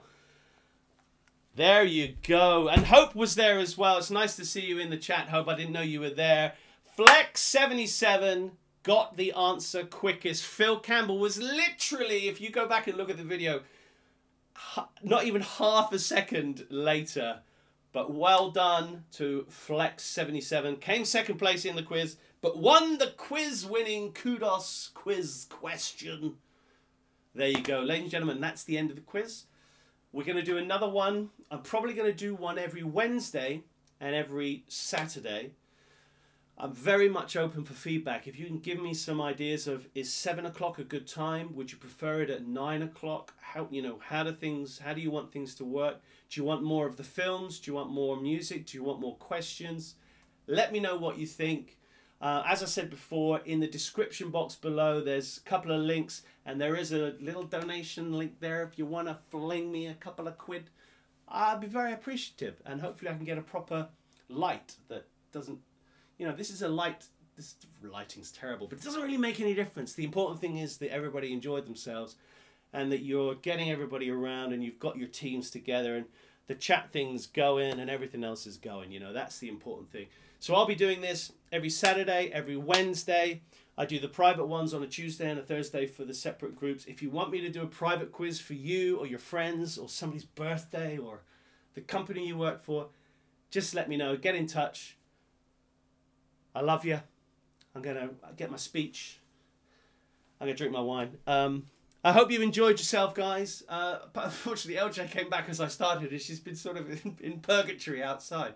There you go. And Hope was there as well. It's nice to see you in the chat, Hope. I didn't know you were there. Flex seventy-seven got the answer quickest. Phil Campbell was literally, if you go back and look at the video, not even half a second later. But well done to Flex seventy-seven. Came second place in the quiz, but won the quiz-winning kudos quiz question. There you go. Ladies and gentlemen, that's the end of the quiz. We're going to do another one. I'm probably going to do one every Wednesday and every Saturday. I'm very much open for feedback. If you can give me some ideas of, is seven o'clock a good time? Would you prefer it at nine o'clock? How, you know, how do things, how do you want things to work? Do you want more of the films? Do you want more music? Do you want more questions? Let me know what you think. Uh, as I said before, in the description box below, there's a couple of links, and there is a little donation link there. If you want to fling me a couple of quid, I'd be very appreciative, and hopefully I can get a proper light that doesn't, you know, this is a light, this lighting's terrible, but it doesn't really make any difference. The important thing is that everybody enjoyed themselves, and that you're getting everybody around, and you've got your teams together, and the chat thing's going, and everything else is going. You know, that's the important thing. So I'll be doing this every Saturday, every Wednesday. I do the private ones on a Tuesday and a Thursday for the separate groups. If you want me to do a private quiz for you or your friends or somebody's birthday or the company you work for, just let me know. Get in touch. I love you. I'm going to get my speech. I'm going to drink my wine. Um, I hope you enjoyed yourself, guys. Uh, but unfortunately, L J came back as I started, and she's been sort of in, in purgatory outside.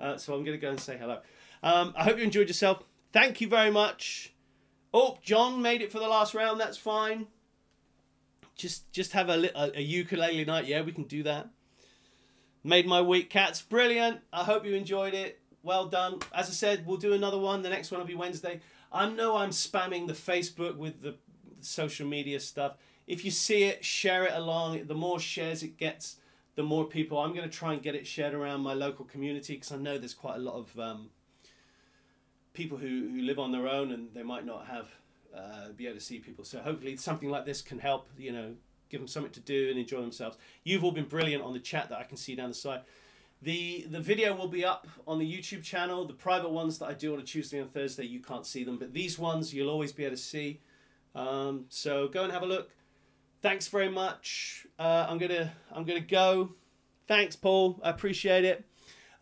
Uh, so I'm going to go and say hello. Um, I hope you enjoyed yourself. Thank you very much. Oh, John made it for the last round. That's fine. Just just have a, a, a ukulele night. Yeah, we can do that. Made my week, cats. Brilliant. I hope you enjoyed it. Well done. As I said, we'll do another one. The next one will be Wednesday. I know I'm spamming the Facebook with the social media stuff. If you see it, share it along. The more shares it gets, the more people. I'm going to try and get it shared around my local community because I know there's quite a lot of um, people who, who live on their own and they might not have uh, be able to see people. So hopefully something like this can help, you know, give them something to do and enjoy themselves. You've all been brilliant on the chat that I can see down the side. The, the video will be up on the YouTube channel. The private ones that I do on a Tuesday and Thursday, you can't see them. But these ones you'll always be able to see. Um, so go and have a look. Thanks very much. Uh, I'm gonna I'm gonna go. Thanks, Paul. I appreciate it.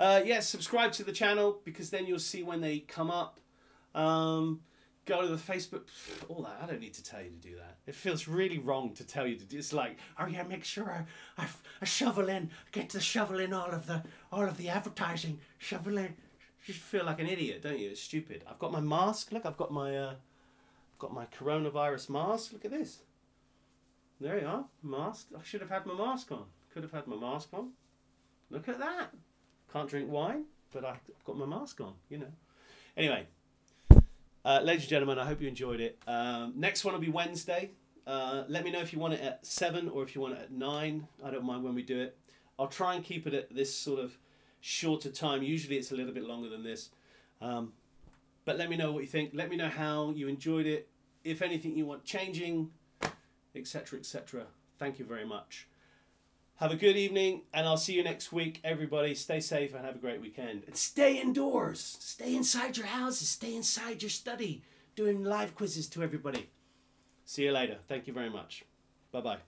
Uh, yes, yeah, subscribe to the channel because then you'll see when they come up. Um, go to the Facebook. All that. I don't need to tell you to do that. It feels really wrong to tell you to do. It's like, oh yeah, make sure I I, I shovel in. Get to shovel in all of the all of the advertising. Shovel in. You feel like an idiot, don't you? It's stupid. I've got my mask. Look, I've got my uh, I've got my coronavirus mask. Look at this. There you are, mask. I should have had my mask on. Could have had my mask on. Look at that. Can't drink wine, but I've got my mask on, you know. Anyway, uh, ladies and gentlemen, I hope you enjoyed it. Um, next one will be Wednesday. Uh, let me know if you want it at seven or if you want it at nine. I don't mind when we do it. I'll try and keep it at this sort of shorter time. Usually it's a little bit longer than this. Um, but let me know what you think. Let me know how you enjoyed it. If anything you want changing, etc, et cetera. Thank you very much. Have a good evening, and I'll see you next week, everybody. Stay safe and have a great weekend. And stay indoors. Stay inside your houses. Stay inside your study, doing live quizzes to everybody. See you later. Thank you very much. Bye-bye.